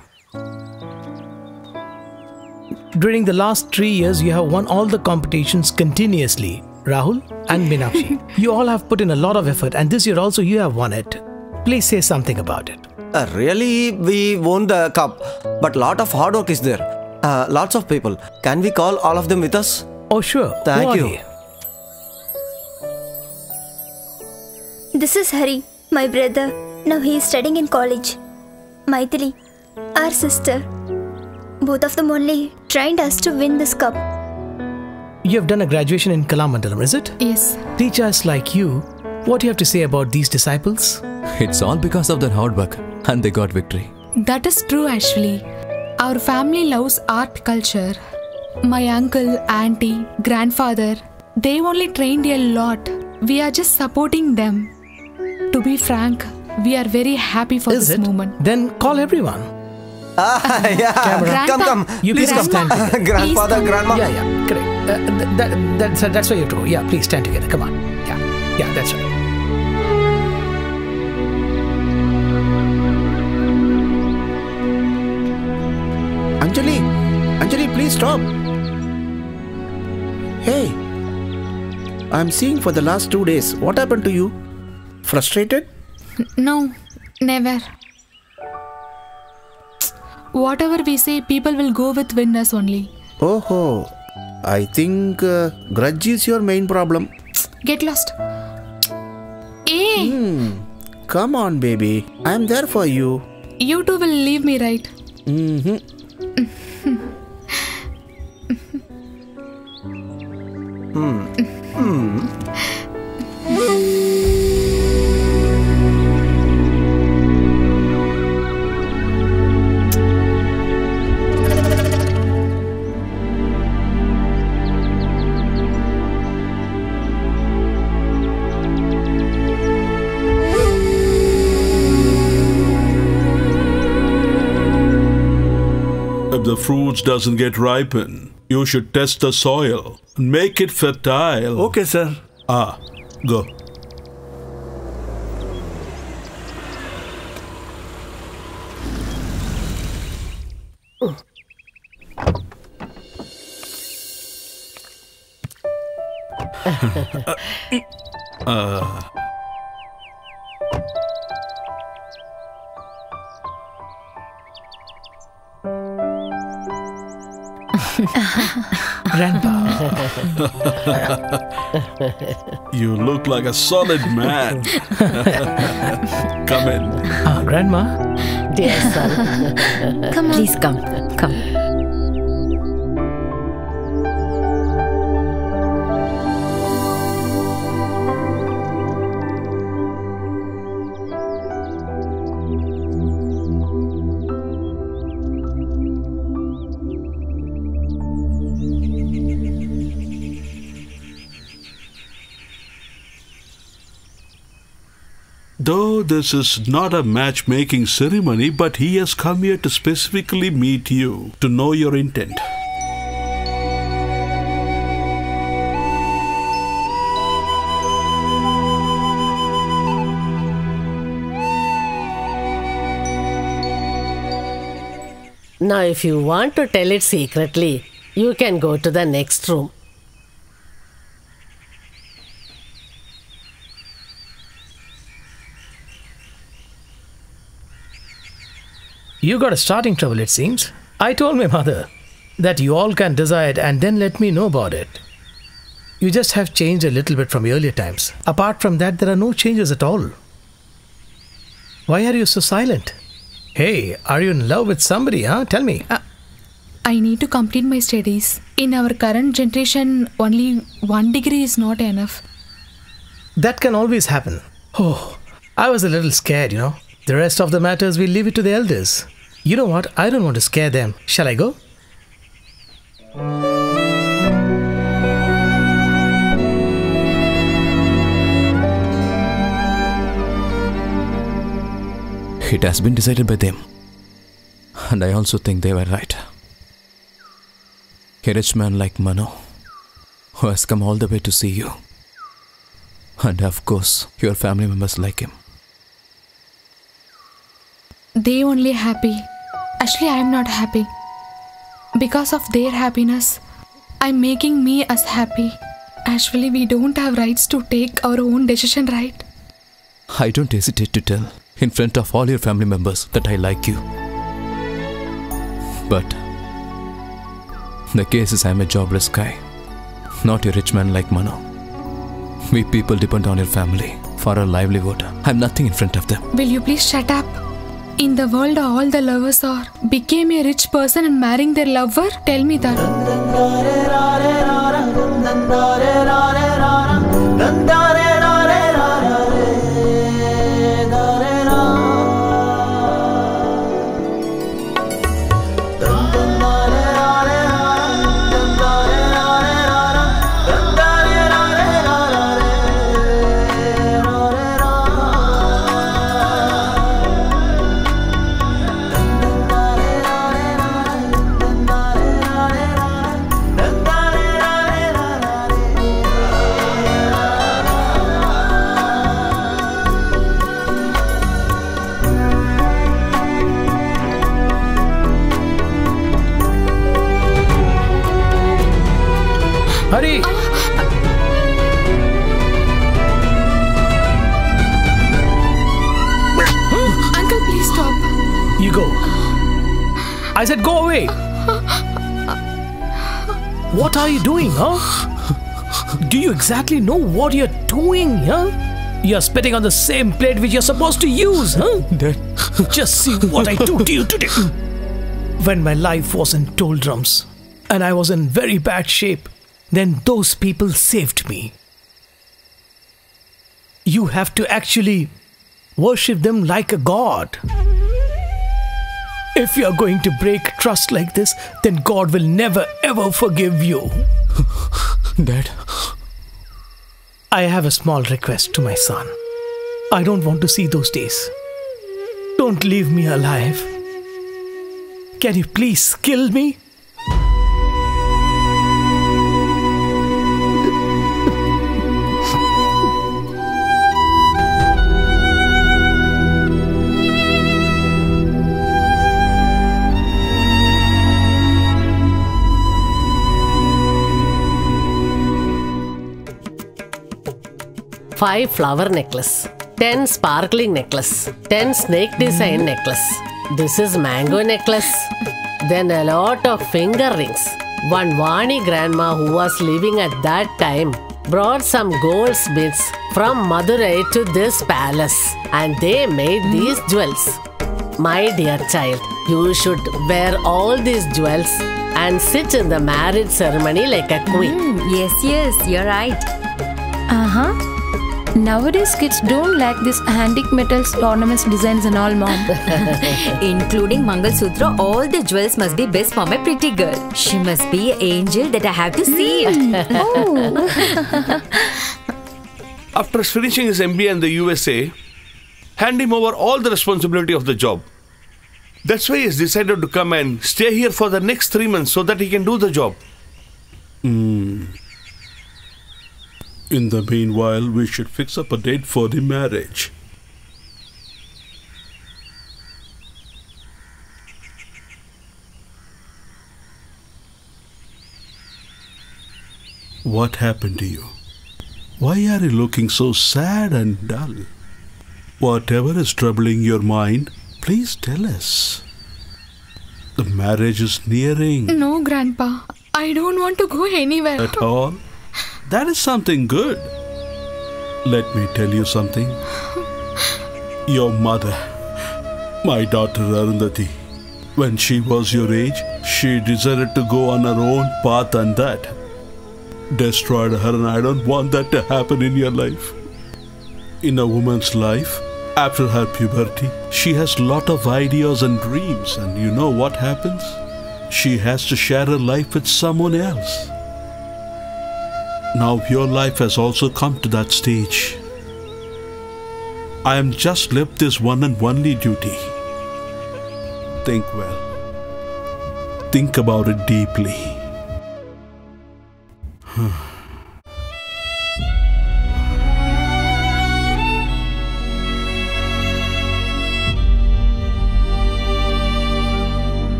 During the last three years, you have won all the competitions continuously, Rahul and Meenakshi. You all have put in a lot of effort, and this year also you have won it. Please say something about it. Uh, really, we won the cup, but lot of hard work is there. Uh, lots of people. Can we call all of them with us? Oh sure. Thank you. This is Hari, my brother. Now he is studying in college. Maithili, our sister. Both of them only trained us to win this cup. You have done a graduation in Kalamandalam, is it? Yes. Teachers like you, what do you have to say about these disciples? It's all because of their hard work and they got victory. That is true, Ashwini. Our family loves art culture. My uncle, auntie, grandfather, they only trained a lot. We are just supporting them. To be frank, we are very happy for is this it? Moment. Then call everyone. Ah, yeah. Grandpa, come, come. You please come. Stand together. Grandfather, please. Grandma. Yeah, yeah, correct. Uh, th that, that's, uh, that's where you have to go. Yeah, please stand together. Come on. Yeah, yeah, that's right. Anjali, Anjali, please stop. Hey, I'm seeing for the last two days. What happened to you? Frustrated? No, never. Whatever we say, people will go with winners only. Oh ho! I think uh, grudge is your main problem. Get lost. Hey! Mm, come on, baby. I'm there for you. You two will leave me, right? Mm-hmm. Hmm. Hmm. If the fruits doesn't get ripened, you should test the soil and make it fertile. Okay, sir. Ah, go. Oh. uh, uh. Grandpa, you look like a solid man. Come in. Ah, Grandma. Dear son. Come on. Please come. Come. Though this is not a matchmaking ceremony, but he has come here to specifically meet you, to know your intent. Now if you want to tell it secretly, you can go to the next room. You got a starting trouble, it seems. I told my mother that you all can decide and then let me know about it. You just have changed a little bit from earlier times. Apart from that, there are no changes at all. Why are you so silent? Hey, are you in love with somebody, huh? Tell me. Uh, I need to complete my studies. In our current generation, only one degree is not enough. That can always happen. Oh, I was a little scared, you know. The rest of the matters, we'll leave it to the elders. You know what? I don't want to scare them. Shall I go? It has been decided by them. And I also think they were right. A rich man like Mano, who has come all the way to see you. And of course, your family members like him. They only happy. Actually, I am not happy. Because of their happiness, I am making me as happy. Actually, we don't have rights to take our own decision, right? I don't hesitate to tell in front of all your family members that I like you. But the case is I am a jobless guy, not a rich man like Mano. We people depend on your family for our livelihood. I am nothing in front of them. Will you please shut up? In the world, all the lovers are became a rich person and marrying their lover. Tell me that. I said, go away! What are you doing, huh? Do you exactly know what you're doing, huh? You're spitting on the same plate which you're supposed to use, huh? Dad. Just see what I do to you today. When my life was in doldrums and I was in very bad shape, then those people saved me. You have to actually worship them like a god. If you are going to break trust like this, then God will never ever forgive you. Dad, I have a small request to my son. I don't want to see those days. Don't leave me alive. Can you please kill me? five flower necklace, ten sparkling necklace, ten snake design necklace. This is mango necklace. Then a lot of finger rings. One Vani grandma who was living at that time brought some goldsmiths from Madurai to this palace and they made these jewels. My dear child, you should wear all these jewels and sit in the marriage ceremony like a queen. Mm, yes, yes, you're right. Uh-huh. Nowadays, kids don't like this antique metals, ornaments, designs and all, Mom. Including Mangalsutra, all the jewels must be best for my pretty girl. She must be an angel that I have to see. Mm. Oh. After finishing his M B A in the U S A, hand him over all the responsibility of the job. That's why he has decided to come and stay here for the next three months so that he can do the job. Hmm. In the meanwhile, we should fix up a date for the marriage. What happened to you? Why are you looking so sad and dull? Whatever is troubling your mind, please tell us. The marriage is nearing. No, Grandpa. I don't want to go anywhere. At all? That is something good. Let me tell you something. Your mother, my daughter Arundhati, when she was your age, she decided to go on her own path, and that destroyed her, and I don't want that to happen in your life. In a woman's life, after her puberty, she has lot of ideas and dreams, and you know what happens? She has to share her life with someone else. Now your life has also come to that stage. I am just left this one and only duty. Think well. Think about it deeply.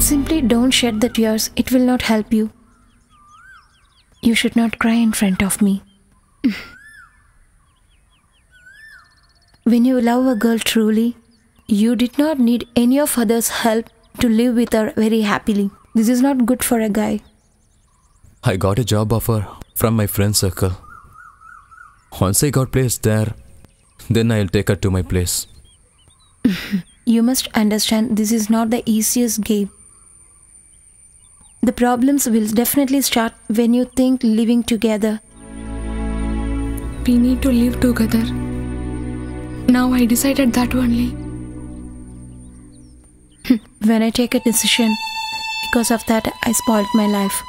Simply don't shed the tears. It will not help you. You should not cry in front of me. When you love a girl truly, you did not need any of others' help to live with her very happily. This is not good for a guy. I got a job offer from my friend's circle. Once I got placed there, then I'll take her to my place. You must understand, this is not the easiest game. The problems will definitely start when you think living together. We need to live together. Now I decided that only. When I take a decision, because of that I spoiled my life.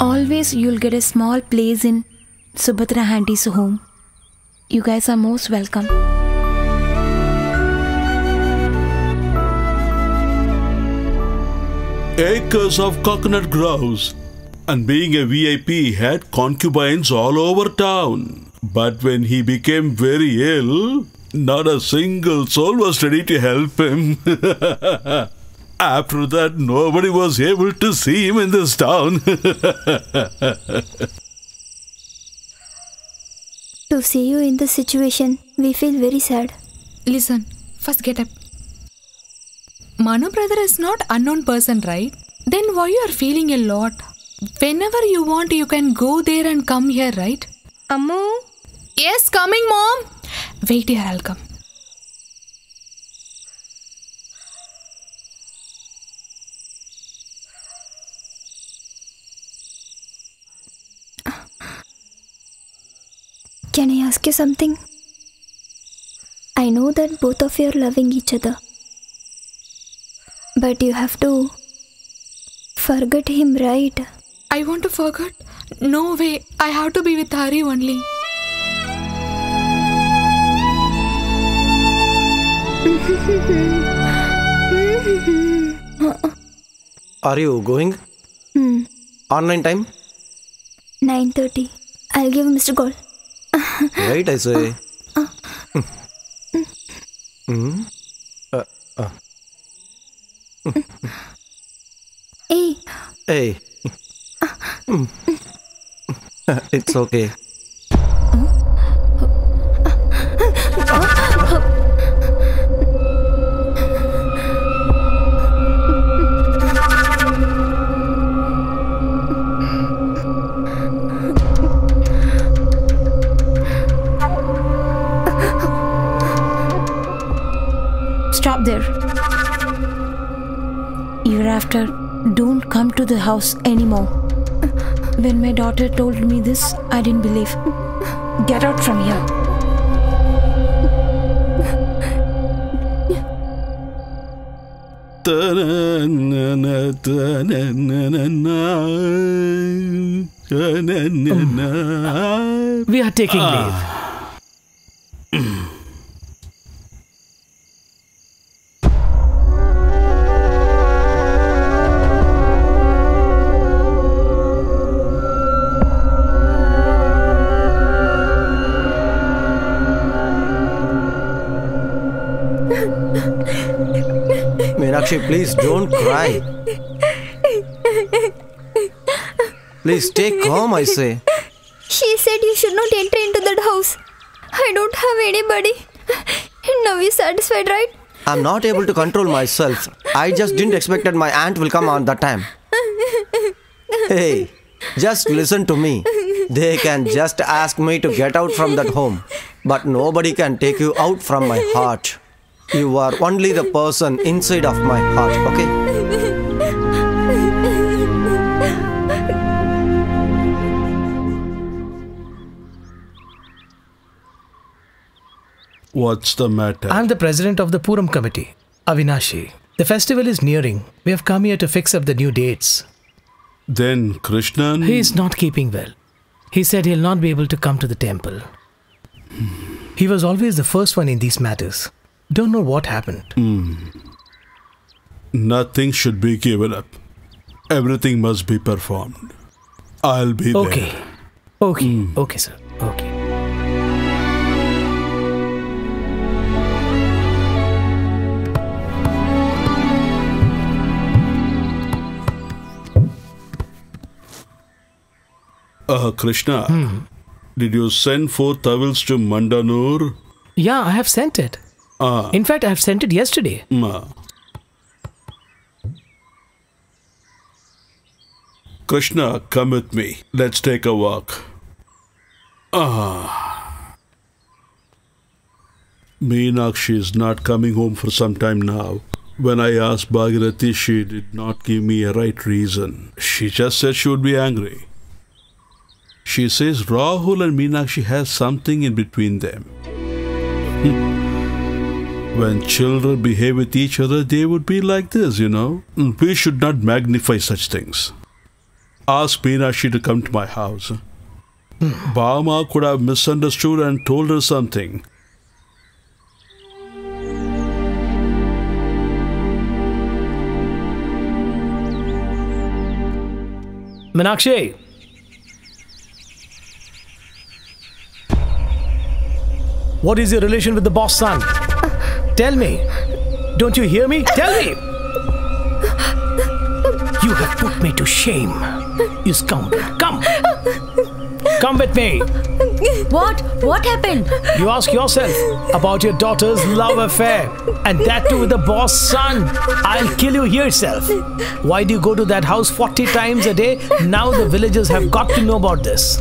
Always you'll get a small place in Subhadra Handy's home. You guys are most welcome. Acres of coconut groves, and being a V I P he had concubines all over town. But when he became very ill, not a single soul was ready to help him. After that, nobody was able to see him in this town. To see you in this situation, we feel very sad. Listen, first get up. Mano brother is not unknown person, right? Then why you are feeling a lot? Whenever you want, you can go there and come here, right? Ammu? Yes, coming, Mom. Wait here, I'll come. Can I ask you something? I know that both of you are loving each other. But you have to forget him, right? I want to forget? No way. I have to be with Hari only. Are you going? Hmm. Online time? nine thirty. I'll give Mister Gold. Right, I say. Uh, uh. Hmm. Uh, uh. Hey. Hey. It's okay. Stop there. After, don't come to the house anymore. When my daughter told me this, I didn't believe. Get out from here. Oh. We are taking ah. leave. Meenakshi, please don't cry. Please take home, I say. She said you should not enter into that house. I don't have anybody. Now you satisfied, right? I'm not able to control myself. I just didn't expect that my aunt will come on that time. Hey, just listen to me. They can just ask me to get out from that home. But nobody can take you out from my heart. You are only the person inside of my heart, okay? What's the matter? I'm the president of the Puram committee, Avinashi. The festival is nearing. We have come here to fix up the new dates. Then Krishnan? He is not keeping well. He said he'll not be able to come to the temple. Hmm. He was always the first one in these matters. Don't know what happened. Hmm. Nothing should be given up. Everything must be performed. I'll be okay. there. Okay. Hmm. Okay, sir. Okay. Uh, Krishna, hmm. did you send four towels to Mandanur? Yeah, I have sent it. Ah. In fact, I have sent it yesterday. Ma. Krishna, come with me. Let's take a walk. Ah. Meenakshi is not coming home for some time now. When I asked Bhagirathi, she did not give me a right reason. She just said she would be angry. She says Rahul and Meenakshi has something in between them. When children behave with each other, they would be like this, you know. We should not magnify such things. Ask Meenakshi to come to my house. Bama could have misunderstood and told her something. Meenakshi! What is your relation with the boss son? Tell me. Don't you hear me? Tell me. You have put me to shame. You scoundrel. Come. Come with me. What? What happened? You ask yourself about your daughter's love affair. And that too with the boss son. I'll kill you yourself. Why do you go to that house forty times a day? Now the villagers have got to know about this.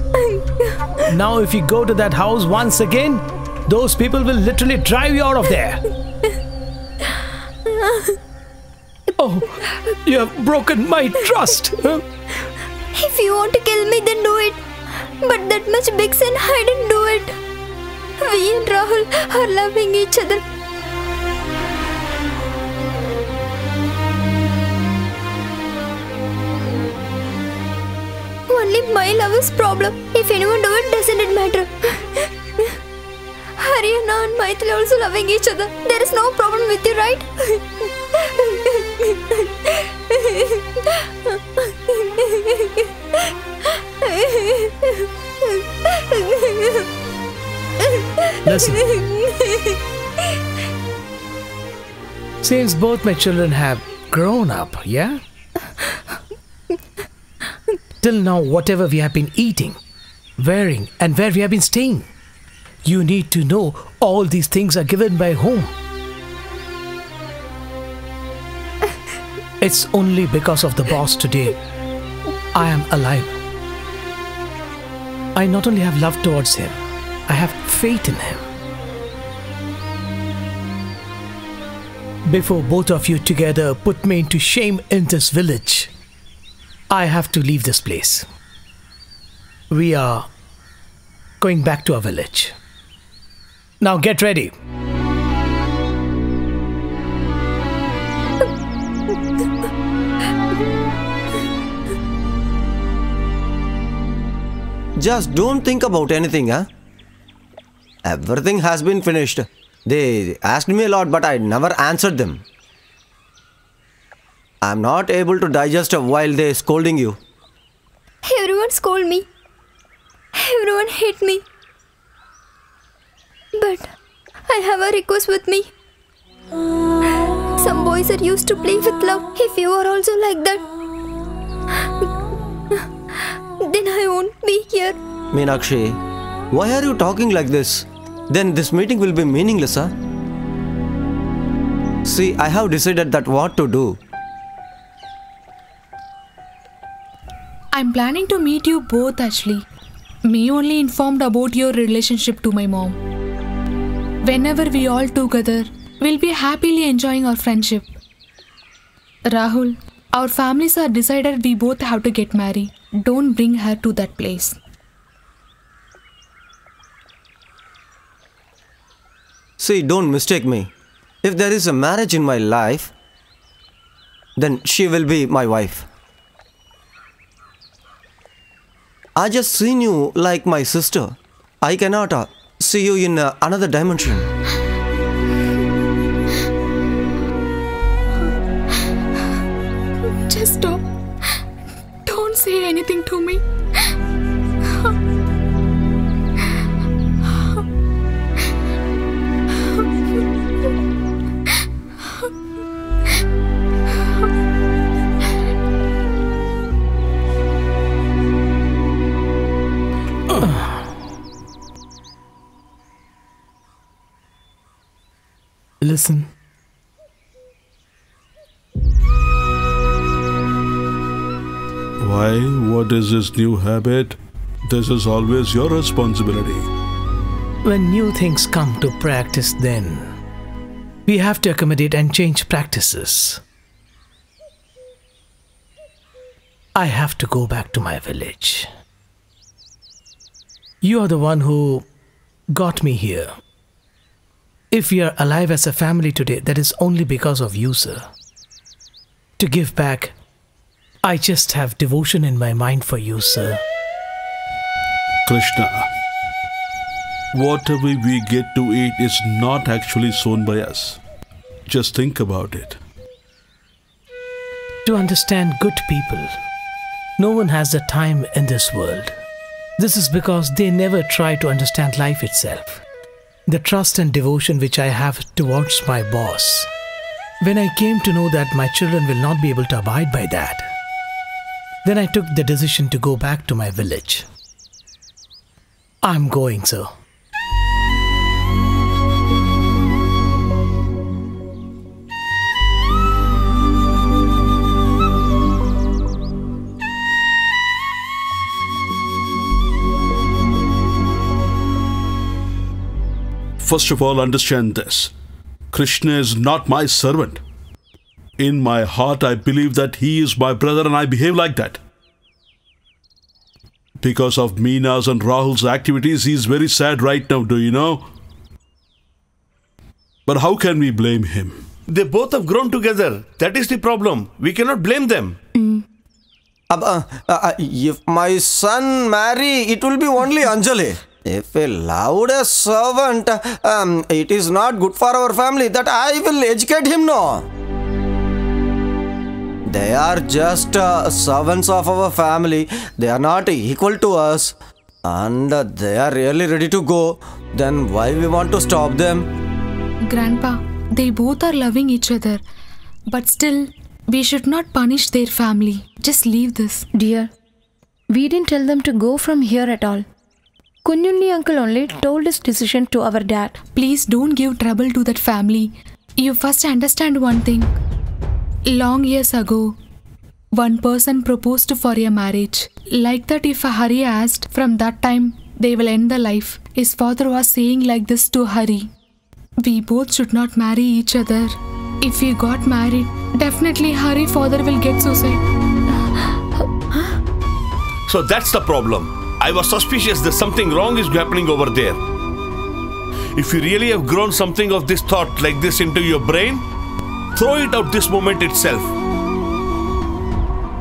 Now if you go to that house once again, those people will literally drive you out of there. Oh, you have broken my trust. If you want to kill me, then do it. But that much big sin, I didn't do it. We and Rahul are loving each other. Only my love is problem. If anyone do it, doesn't it matter? Hari and Maithili also loving each other. There is no problem with you, right? Listen. Since both my children have grown up, yeah? Till now, whatever we have been eating, wearing, and where we have been staying, you need to know all these things are given by whom. It's only because of the boss today I am alive. I not only have love towards him, I have faith in him. Before both of you together put me into shame in this village, I have to leave this place. We are going back to our village. Now get ready. Just don't think about anything, huh? Everything has been finished. They asked me a lot, but I never answered them. I'm not able to digest while they're scolding you. Everyone scold me. Everyone hate me. But I have a request with me. Some boys are used to play with love. If you are also like that, I won't be here. Meenakshi, why are you talking like this? Then this meeting will be meaningless, huh? See, I have decided that what to do. I'm planning to meet you both actually. Me only informed about your relationship to my mom. Whenever we all together, we'll be happily enjoying our friendship. Rahul, our families are decided we both have to get married. Don't bring her to that place. See, don't mistake me. If there is a marriage in my life, then she will be my wife. I just seen you like my sister. I cannot uh, see you in uh, another dimension. Just stop. Don't say anything to me. Listen. Why? What is this new habit? This is always your responsibility. When new things come to practice, then we have to accommodate and change practices. I have to go back to my village. You are the one who got me here. If we are alive as a family today, that is only because of you, sir. To give back, I just have devotion in my mind for you, sir. Krishna, whatever we get to eat is not actually sown by us. Just think about it. To understand good people, no one has the time in this world. This is because they never try to understand life itself. The trust and devotion which I have towards my boss. When I came to know that my children will not be able to abide by that, then I took the decision to go back to my village. I'm going, sir. First of all, understand this. Krishna is not my servant. In my heart, I believe that he is my brother and I behave like that. Because of Meena's and Rahul's activities, he is very sad right now, do you know? But how can we blame him? They both have grown together. That is the problem. We cannot blame them. Mm. Uh, uh, uh, if my son marry, it will be only Anjali. If I allowed a servant, um, it is not good for our family that I will educate him, no. They are just uh, servants of our family. They are not equal to us. And uh, they are really ready to go. Then why we want to stop them? Grandpa, they both are loving each other. But still, we should not punish their family. Just leave this. Dear, we didn't tell them to go from here at all. Kunyunni uncle only told his decision to our dad. Please don't give trouble to that family. You first understand one thing. Long years ago, one person proposed for a marriage. Like that if Hari asked, from that time they will end the life. His father was saying like this to Hari. We both should not marry each other. If we got married, definitely Hari's father will get suicide. So that's the problem. I was suspicious that something wrong is happening over there. If you really have grown something of this thought like this into your brain, throw it out this moment itself.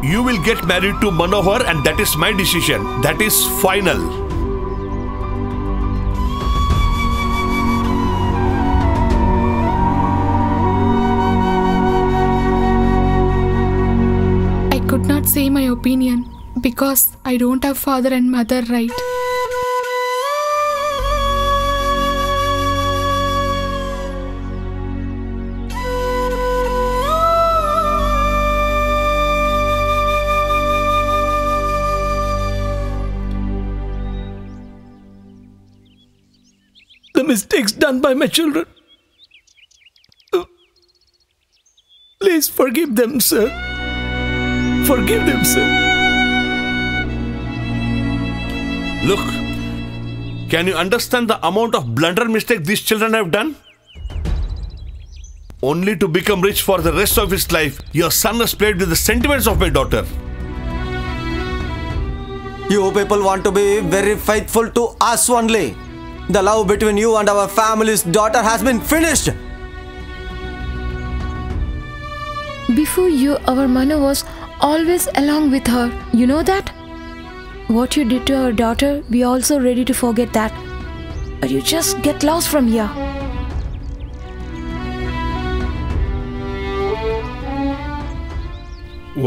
You will get married to Manohar and that is my decision. That is final. I could not say my opinion. Because I don't have father and mother, right? mistakes done by my children. Please forgive them, sir. Forgive them, sir. Look, can you understand the amount of blunder mistake these children have done? Only to become rich for the rest of his life, your son has played with the sentiments of my daughter. You people want to be very faithful to us only. The love between you and our family's daughter has been finished. Before you, our Mano was always along with her. You know that? What you did to our daughter, we are also ready to forget that. But you just get lost from here.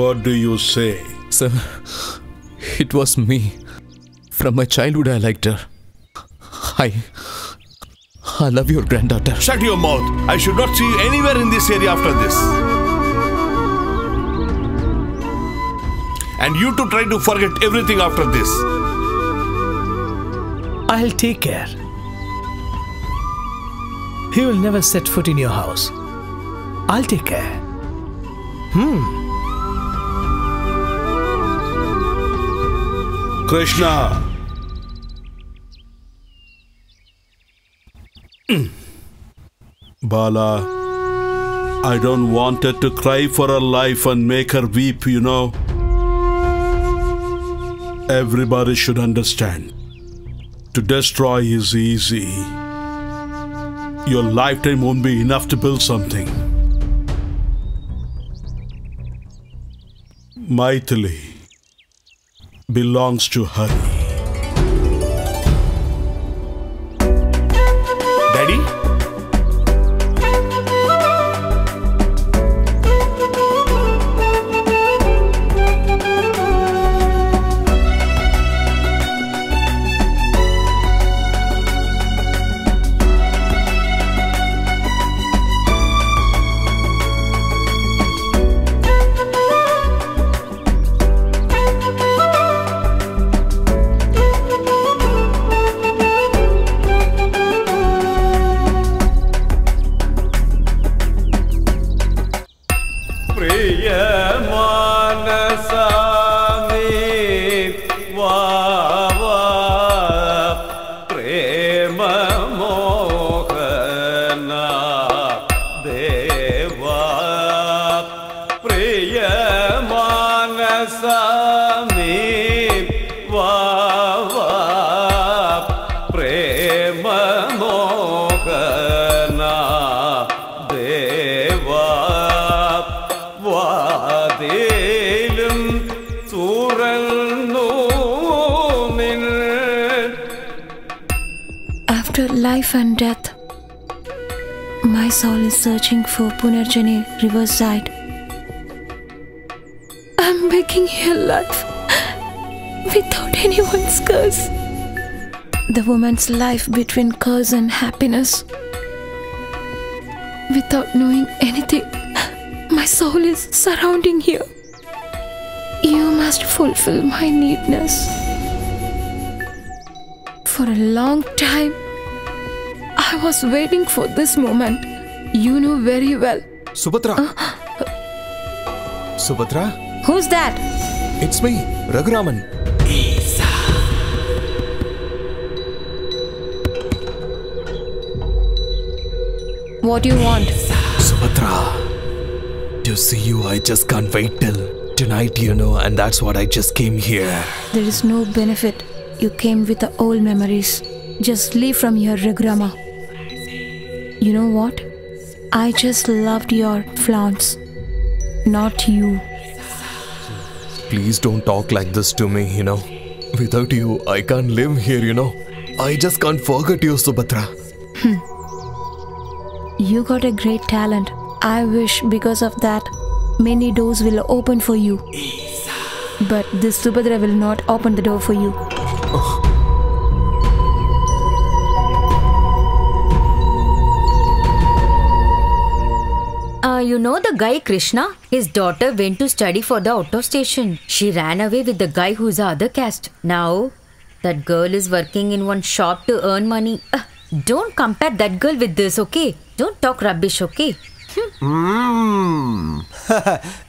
What do you say? Sir, it was me. From my childhood I liked her. I, I love your granddaughter. Shut your mouth. I should not see you anywhere in this area after this. And you two try to forget everything after this. I'll take care. He will never set foot in your house. I'll take care. Hmm. Krishna. Bala, I don't want her to cry for her life and make her weep, you know. Everybody should understand. To destroy is easy. Your lifetime won't be enough to build something. Maithili belongs to Hari. Searching for Punarjani reverse side. I'm begging your life without anyone's curse. The woman's life between curse and happiness. Without knowing anything, my soul is surrounding here. You must fulfill my needness. For a long time, I was waiting for this moment. You know very well. Subhadra. Uh, Subhadra? Who's that? It's me, Raghuraman. Isa. What do you want? Isa. Subhadra. To see you, I just can't wait till tonight, you know, and that's what I just came here. There is no benefit. You came with the old memories. Just leave from here, Raghurama. You know what? I just loved your flaunts, not you. Please don't talk like this to me, you know. Without you, I can't live here, you know. I just can't forget you, Subhadra. Hmm. You got a great talent. I wish because of that, many doors will open for you. But this Subhadra will not open the door for you. Oh. Uh, you know the guy Krishna? His daughter went to study for the auto station. She ran away with the guy who's the other caste. Now, that girl is working in one shop to earn money. Uh, Don't compare that girl with this, okay? Don't talk rubbish, okay? Hmm.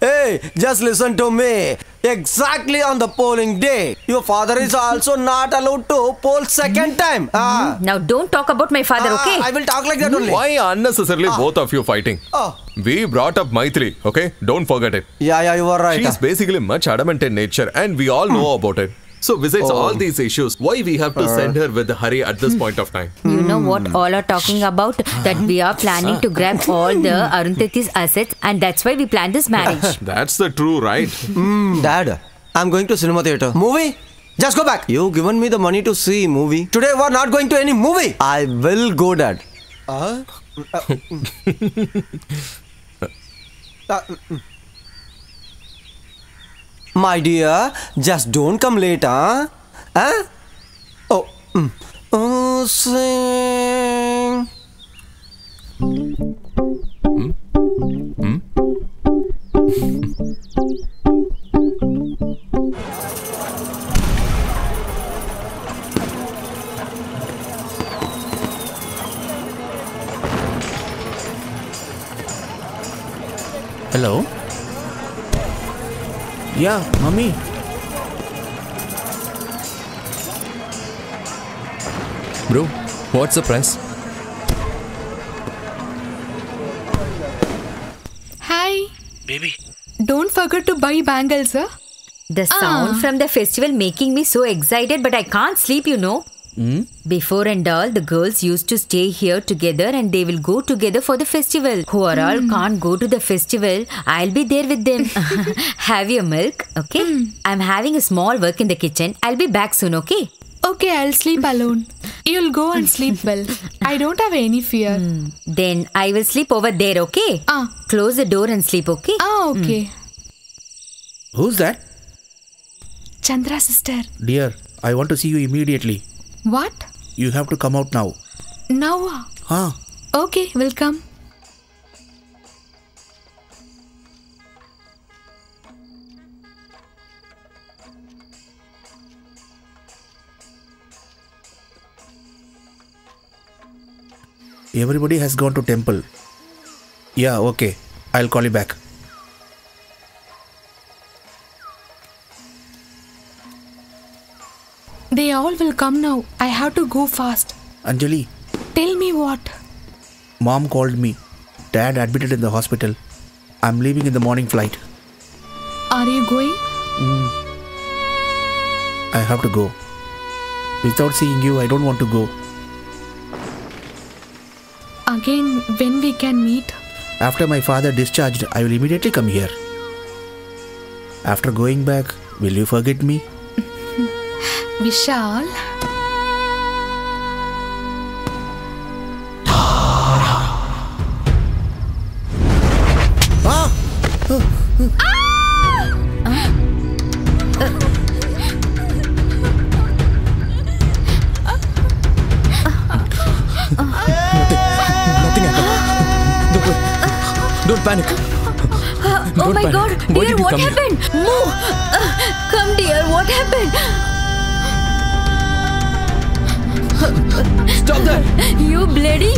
Hey, just listen to me. Exactly on the polling day, your father is also not allowed to poll second time. Ah. Now don't talk about my father, ah, okay? I will talk like that only. Why unnecessarily ah. both of you fighting? Ah. We brought up Maithili, okay? Don't forget it. Yeah, yeah, you are right. She is basically much adamant in nature, and we all know about it. So besides oh. all these issues, why we have to uh. send her with Hari at this point of time? You know what all are talking about? That we are planning to grab all the Arundhati's assets, and that's why we planned this marriage. That's the true, right? Mm. Dad, I'm going to cinema theater. Movie? Just go back. You've given me the money to see movie. Today we're not going to any movie. I will go, Dad. Uh? Uh. uh. My dear, just don't come late, huh? Huh? Oh, mm. oh, sing. Hmm? Hmm? Hello? Yeah, mummy. Bro, what's the price? Hi. Baby. Don't forget to buy bangles, huh? The sound uh. from the festival making me so excited, but I can't sleep, you know. Mm? Before and all, the girls used to stay here together and they will go together for the festival. Who are all mm. can't go to the festival, I'll be there with them. Have your milk, okay? Mm. I'm having a small work in the kitchen. I'll be back soon, okay? Okay, I'll sleep alone. You'll go and sleep well. I don't have any fear. Mm. Then I will sleep over there, okay? Uh. Close the door and sleep, okay? Ah, okay. Mm. Who's that? Chandra's sister. Dear, I want to see you immediately. What? You have to come out now. Now? Huh? Okay, we'll come. Everybody has gone to temple. Yeah, okay. I'll call you back. They all will come now. I have to go fast. Anjali. Tell me what? Mom called me. Dad admitted in the hospital. I'm leaving in the morning flight. Are you going? Mm. I have to go. Without seeing you, I don't want to go. Again, when we can meet? After my father discharged, I will immediately come here. After going back, will you forget me? Vishal. Ah! Ah! Ah! Nothing happened. Don't, don't panic. Don't oh my panic. God, dear, Why what happened? Here? Move! Uh, come, dear, what happened? Stop that! You bloody!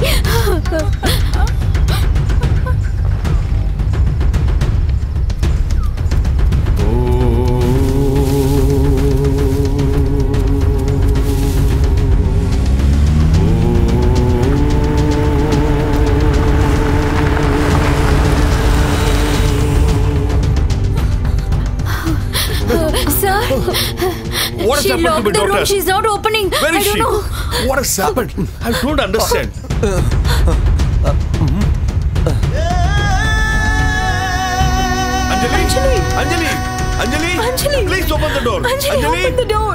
Sir! What has she happened to the doctor? Room. She's not opening! Where is I don't she? Know. What has happened? I don't understand. Anjali! Anjali! Anjali! Anjali! Anjali! Please open the door! Anjali! Anjali. Open the door!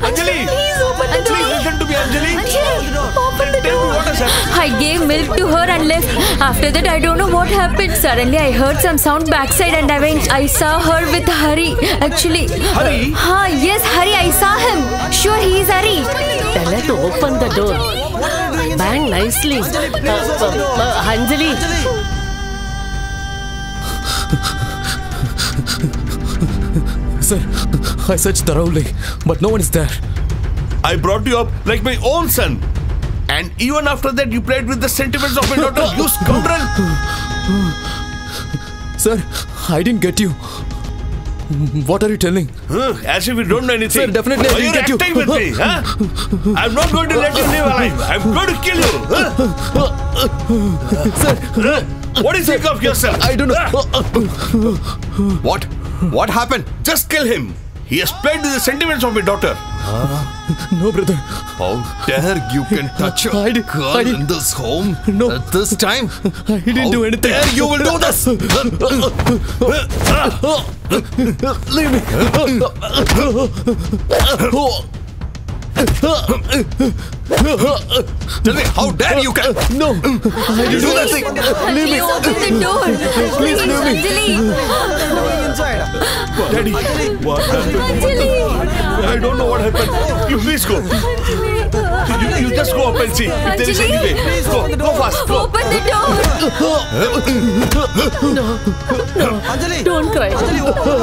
Anjali! Please open the door! Please listen to me, Anjali! Anjali! Open the door! Tell me what has happened. I gave milk to her and left. After that, I don't know what happened. Suddenly, I heard some sound backside and I went. I saw her with Hari. Actually, Hari? Ha, yes, Hari. I saw him. Sure, he is Hari. Tell her to open the door. Bang nicely. Anjali! Sir, I searched thoroughly, but no one is there. I brought you up like my own son. And even after that, you played with the sentiments of my daughter, you scoundrel! Sir, I didn't get you. What are you telling? Huh? As if we don't know anything. Sir, definitely I didn't get you. Are you acting with me? Huh? I'm not going to let you live alive. I'm going to kill you. Huh? Sir. Huh? What do you sir, think of yourself? I don't know. Huh? What? What happened? Just kill him. He has played with the sentiments of my daughter. Huh? No, brother. How dare you can touch a I did, girl I in this home no. at this time? I didn't How do anything. How dare you will do this? Leave me. Tell me, how dare you can? No. I didn't do nothing. Leave me. You open the door. Please leave me. Anjali. Daddy, what happened? I don't know what happened. You please go. You, you just go up and see if there is any way. Go, go fast. Go. Open the door. No, no. Anjali, don't cry. Anjali, open.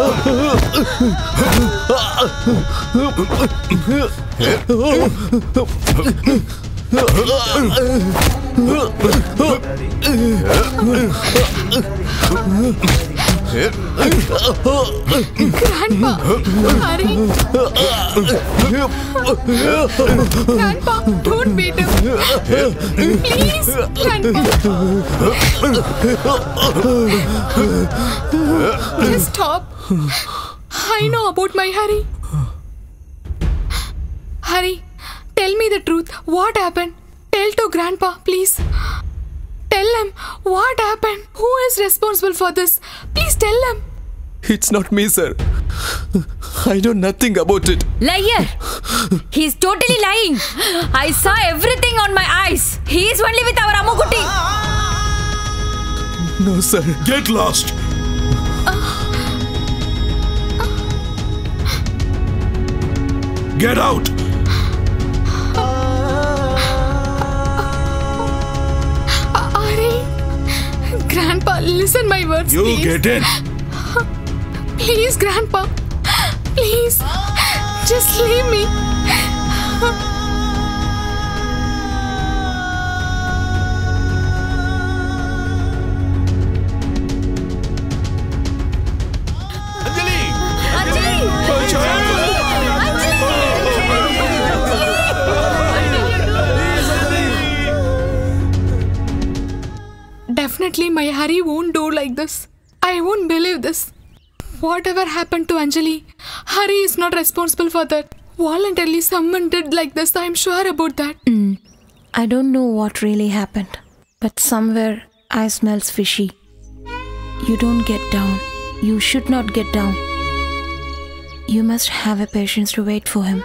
Grandpa, Hari. Grandpa, don't beat him. Please, Grandpa. Just stop. I know about my Hari. Hari, tell me the truth. What happened? Tell to Grandpa, please. Tell him what happened. Who is responsible for this? Please tell him. It's not me, sir. I know nothing about it. Liar! He's totally lying. I saw everything on my eyes. He is only with our Amukuti. No, sir. Get lost. Uh, uh, Get out. Grandpa, listen my words, you please. You get in. Please, Grandpa. Please. Just leave me. Anjali! Anjali! Anjali! Definitely my Hari won't do like this. I won't believe this. Whatever happened to Anjali, Hari is not responsible for that. Voluntarily someone did like this, I'm sure about that. Mm. I don't know what really happened, but somewhere I smells fishy. You don't get down. You should not get down. You must have a patience to wait for him.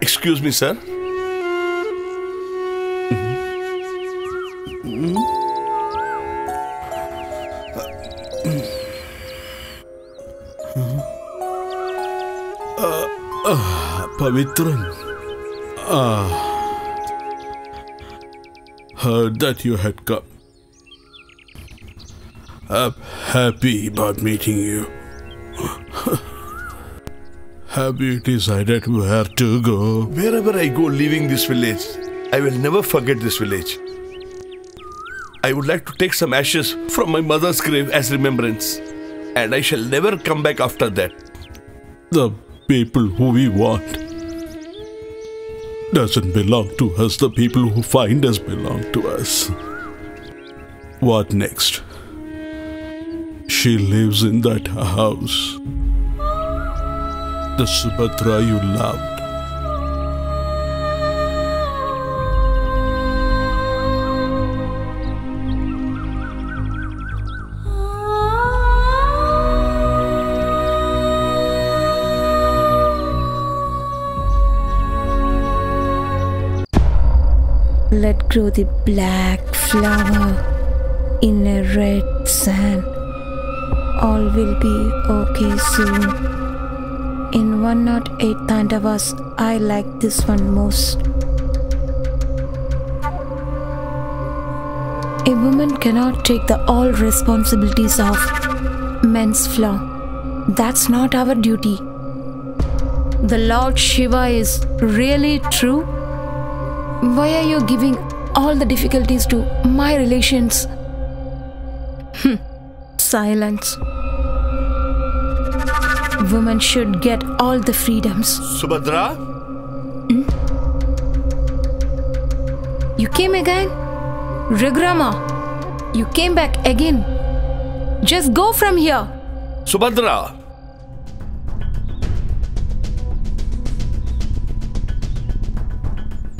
Excuse me, sir. Mm-hmm. Mm-hmm. Uh, uh, Pavitran, uh, heard that you had come. I'm happy about meeting you. Have you decided where to go? Wherever I go leaving this village, I will never forget this village. I would like to take some ashes from my mother's grave as remembrance, and I shall never come back after that. The people who we want doesn't belong to us. The people who find us belong to us. What next? She lives in that house. The Subhadra you loved. let grow the black flower in a red sand. All will be okay soon. In one hundred eight Tandavas, I like this one most. A woman cannot take the all responsibilities of men's flaw. That's not our duty. The Lord Shiva is really true. Why are you giving all the difficulties to my relations? Hm. Silence. Women should get all the freedoms. Subhadra? Hmm? You came again? Raghurama, you came back again. Just go from here. Subhadra!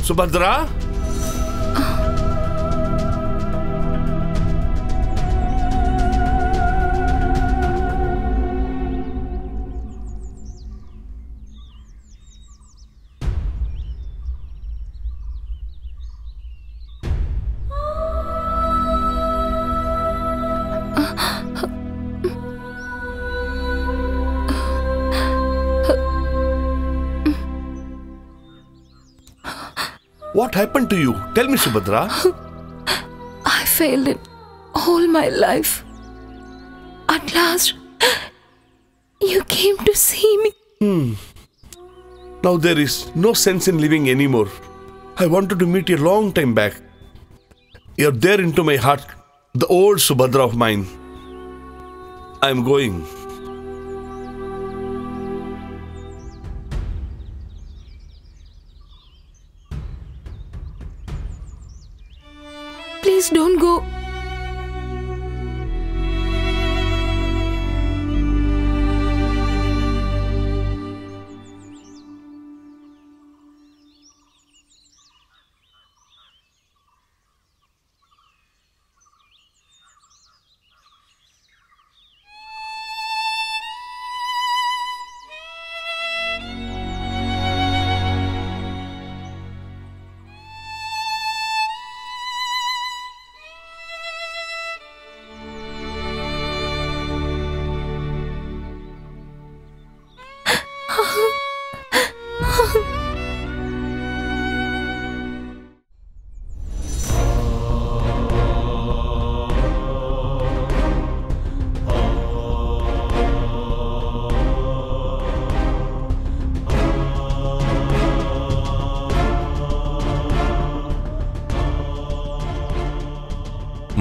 Subhadra? What happened to you? Tell me, Subhadra. I failed in all my life. At last, you came to see me. Hmm. Now there is no sense in living anymore. I wanted to meet you a long time back. You are there into my heart, the old Subhadra of mine. I am going. Please don't go.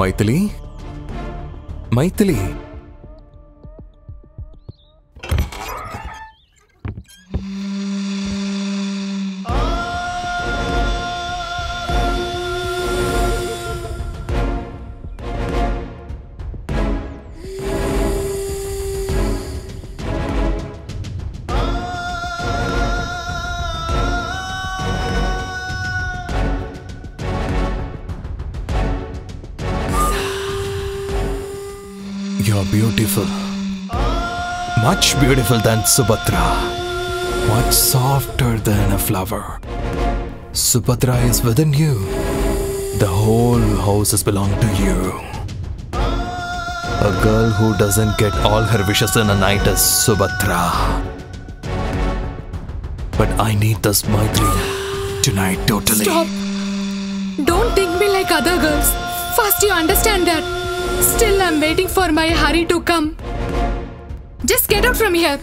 Maithili Maithili Beautiful, much beautiful than Subhadra, much softer than a flower. Subhadra is within you. The whole house is belong to you. A girl who doesn't get all her wishes in a night is Subhadra. But I need this Maithili tonight totally. Stop! Don't think me like other girls. First you understand that. Still, I'm waiting for my Hari to come. Just get out from here.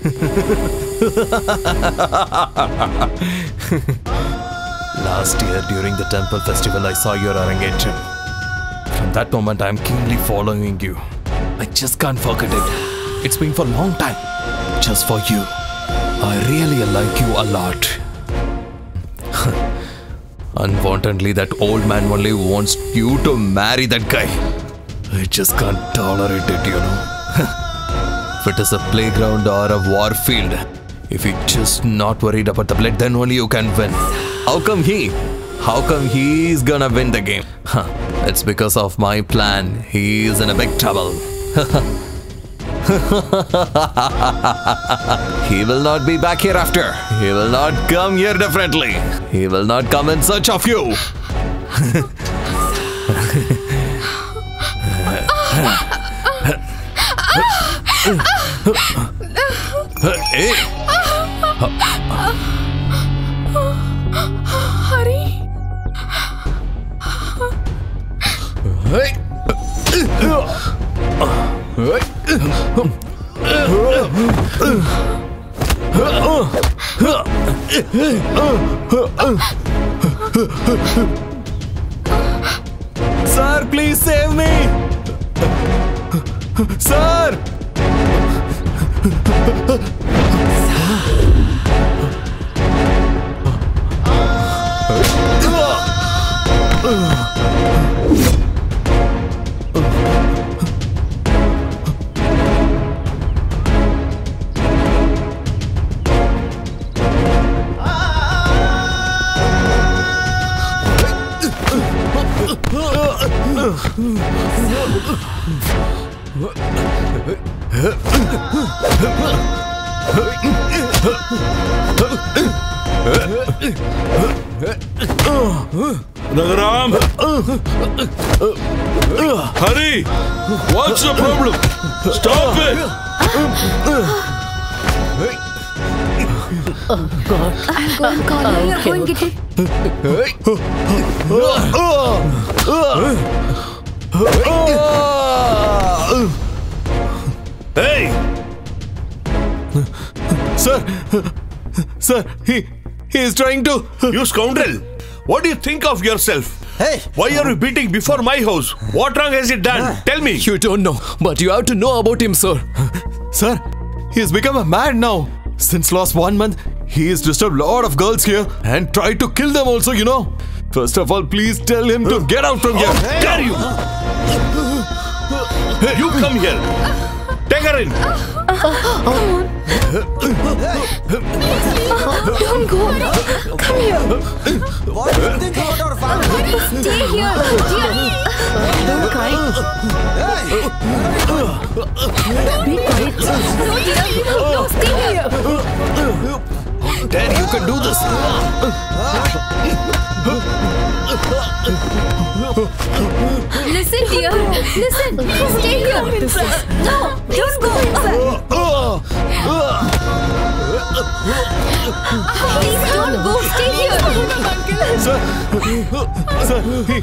Last year, during the temple festival, I saw your arrangement. From that moment, I'm keenly following you. I just can't forget it. It's been for a long time. Just for you. I really like you a lot. Unfortunately, that old man only wants you to marry that guy. I just can't tolerate it, you know. If it is a playground or a war field, if you're just not worried about the blade, then only you can win. How come he? How come he's gonna win the game? Huh. It's because of my plan. He's in a big trouble. He will not be back hereafter. He will not come here differently. He will not come in search of you. Hari Sir, please save me. Sir. Raghuram, Hari, what's the problem? Stop it! Oh God! I'm going, God, oh, you're okay, going to get it. Hey, sir. Sir, he, he is trying to... You scoundrel! What do you think of yourself? Hey! Why are you beating before my house? What wrong has he done? Uh, Tell me! You don't know, but you have to know about him, sir. Sir, he has become a man now. Since last one month, he has disturbed a lot of girls here and tried to kill them also, you know. First of all, please tell him to get out from here. Oh, hey. Dare you! Hey, you come here. Take her in. Come on. Please, Leela, don't go. Come here. What do you think about our father? Stay here. Don't cry. Be quiet. No, dear. No, stay here. How dare you can do this? Listen, dear. Listen. Stay here. No, don't go. Please don't go. Stay here. Sir, sir, he...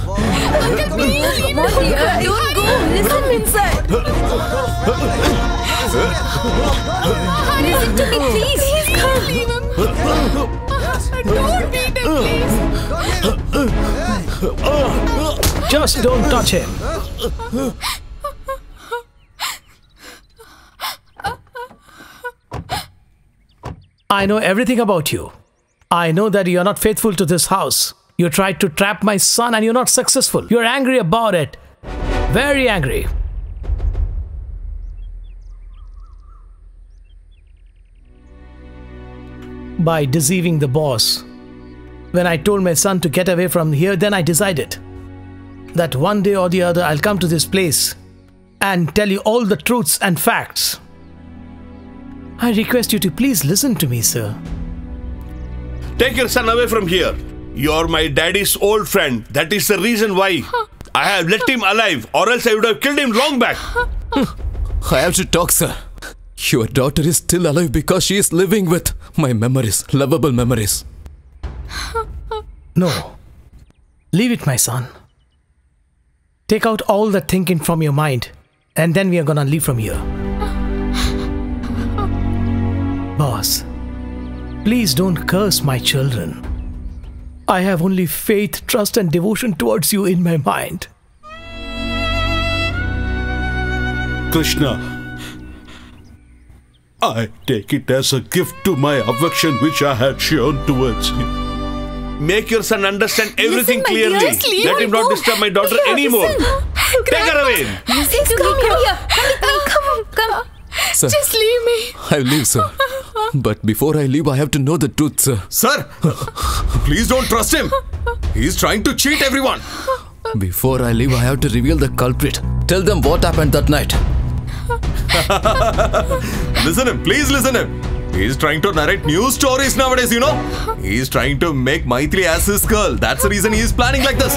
Uncle, please. Come on, dear. Don't go. Listen, inside. Listen to me, please. Please come. Leave him. Don't beat him, please. Just don't touch him. I know everything about you. I know that you are not faithful to this house. You tried to trap my son and you're not successful. You're angry about it. Very angry. By deceiving the boss. When I told my son to get away from here, then I decided that one day or the other I'll come to this place and tell you all the truths and facts. I request you to please listen to me, sir. Take your son away from here. You're my daddy's old friend. That is the reason why I have left him alive, or else I would have killed him long back. I have to talk, sir. Your daughter is still alive because she is living with my memories, lovable memories. No. Leave it, my son. Take out all the thinking from your mind, and then we are gonna leave from here. Boss, please don't curse my children. I have only faith, trust and devotion towards you in my mind. Krishna, I take it as a gift to my affection which I had shown towards you. Make your son understand everything listen, clearly. Dearest, Let him not disturb my daughter here, anymore. Listen. Take her away. Listen to me. Come here. Come, come. Sir, just leave me. I'll leave, sir. But before I leave, I have to know the truth, sir. Sir, please don't trust him. He's trying to cheat everyone. Before I leave, I have to reveal the culprit. Tell them what happened that night. Listen him. Please listen him. He's trying to narrate new stories nowadays, you know. He's trying to make Maithili as his girl. That's the reason he's planning like this.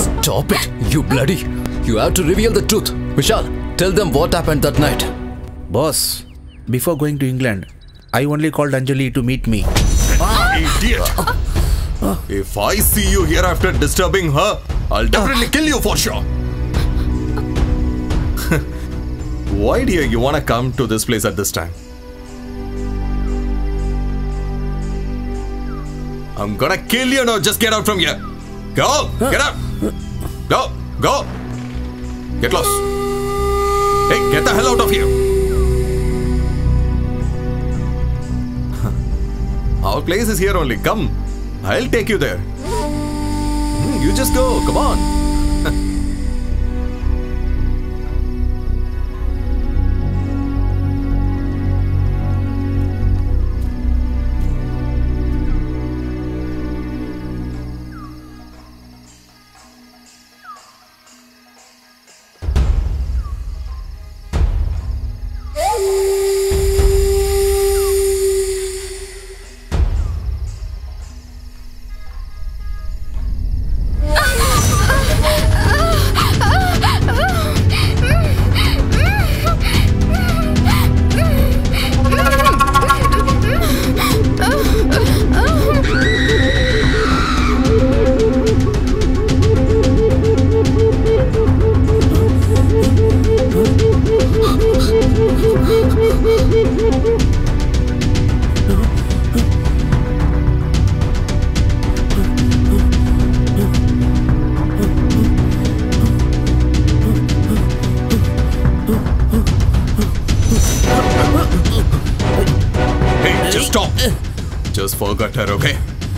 Stop it, you bloody. You have to reveal the truth. Vishal, tell them what happened that night. Boss, before going to England, I only called Anjali to meet me. Idiot. If I see you here after disturbing her, I'll definitely kill you for sure. Why do you want to come to this place at this time? I'm gonna kill you now. Just get out from here. Go, get out. Go, go. Get lost. Hey, get the hell out of here. Our place is here only. Come, I'll take you there. You just go. Come on.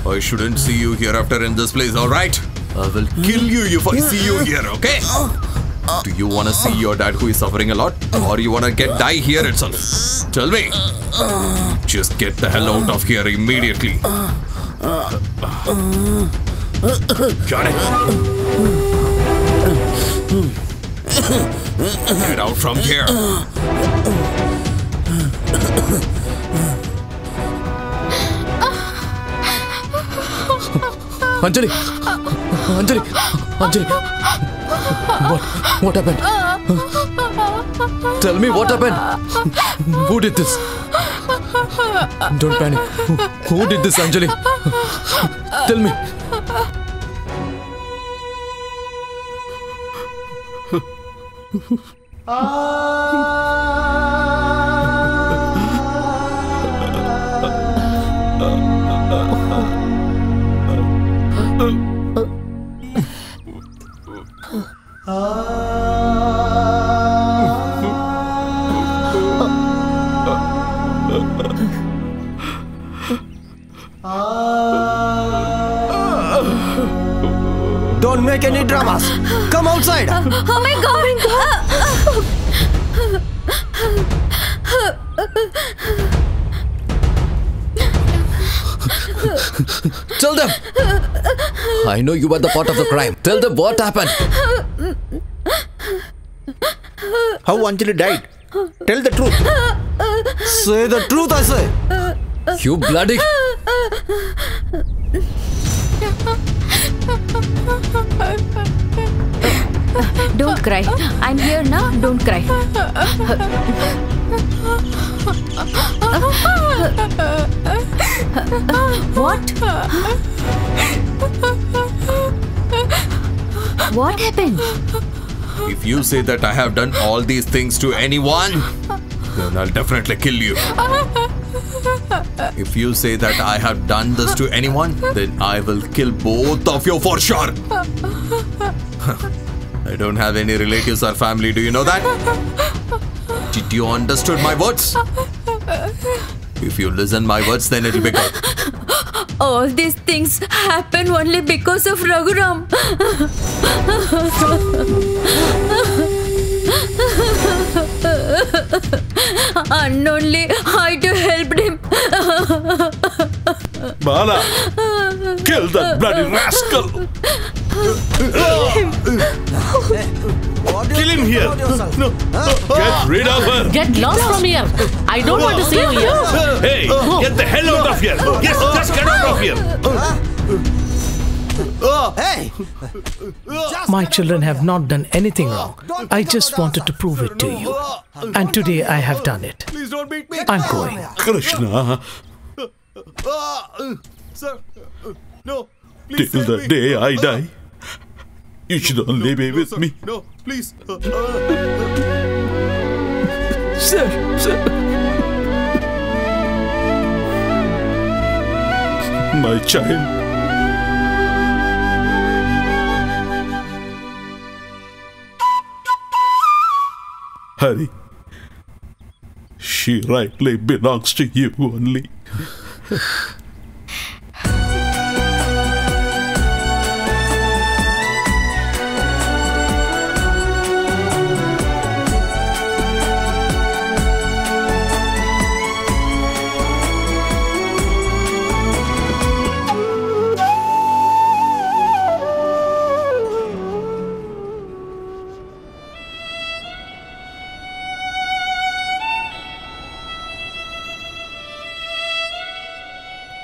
I shouldn't see you hereafter in this place, all right? I will kill you if I see you here, okay? Do you want to see your dad who is suffering a lot? Or you want to get die here itself? Tell me. Just get the hell out of here immediately. Got it. Get out from here. Anjali! Anjali! Anjali! What? What happened? Tell me what happened? Who did this? Don't panic. Who did this, Anjali? Tell me. Don't make any dramas. Come outside. Oh my God. Tell them. I know you were the part of the crime. Tell them what happened. How Anjali died. Tell the truth. Say the truth, I say. You bloody. Don't cry. I'm here now. Don't cry. What? What happened? If you say that I have done all these things to anyone, then I'll definitely kill you. If you say that I have done this to anyone, then I will kill both of you for sure. I don't have any relatives or family, do you know that? Did you understood my words? If you listen my words, then it'll be good. All these things happen only because of Raghuram. Unknowingly, I too helped him. Bala, kill that bloody rascal. Kill him here. No. Get rid of her. Get lost from here. I don't want to see you here. Hey, get the hell out of here. Yes, just get out of here. Hey! My children have not done anything wrong. I just wanted to prove it to you. And today I have done it. Please don't beat me. I'm going. Krishna. Sir, no. Please till the day I die, you should only be with me. No, please. Sir, sir. My child. Hari, she rightly belongs to you only.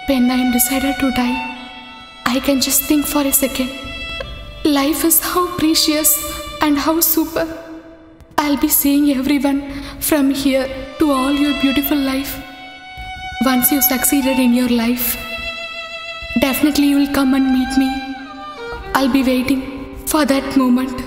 When I am decided to die, I can just think for a second. Life is how precious and how super. I'll be seeing everyone from here to all your beautiful life. Once you succeeded in your life, definitely you will come and meet me. I'll be waiting for that moment.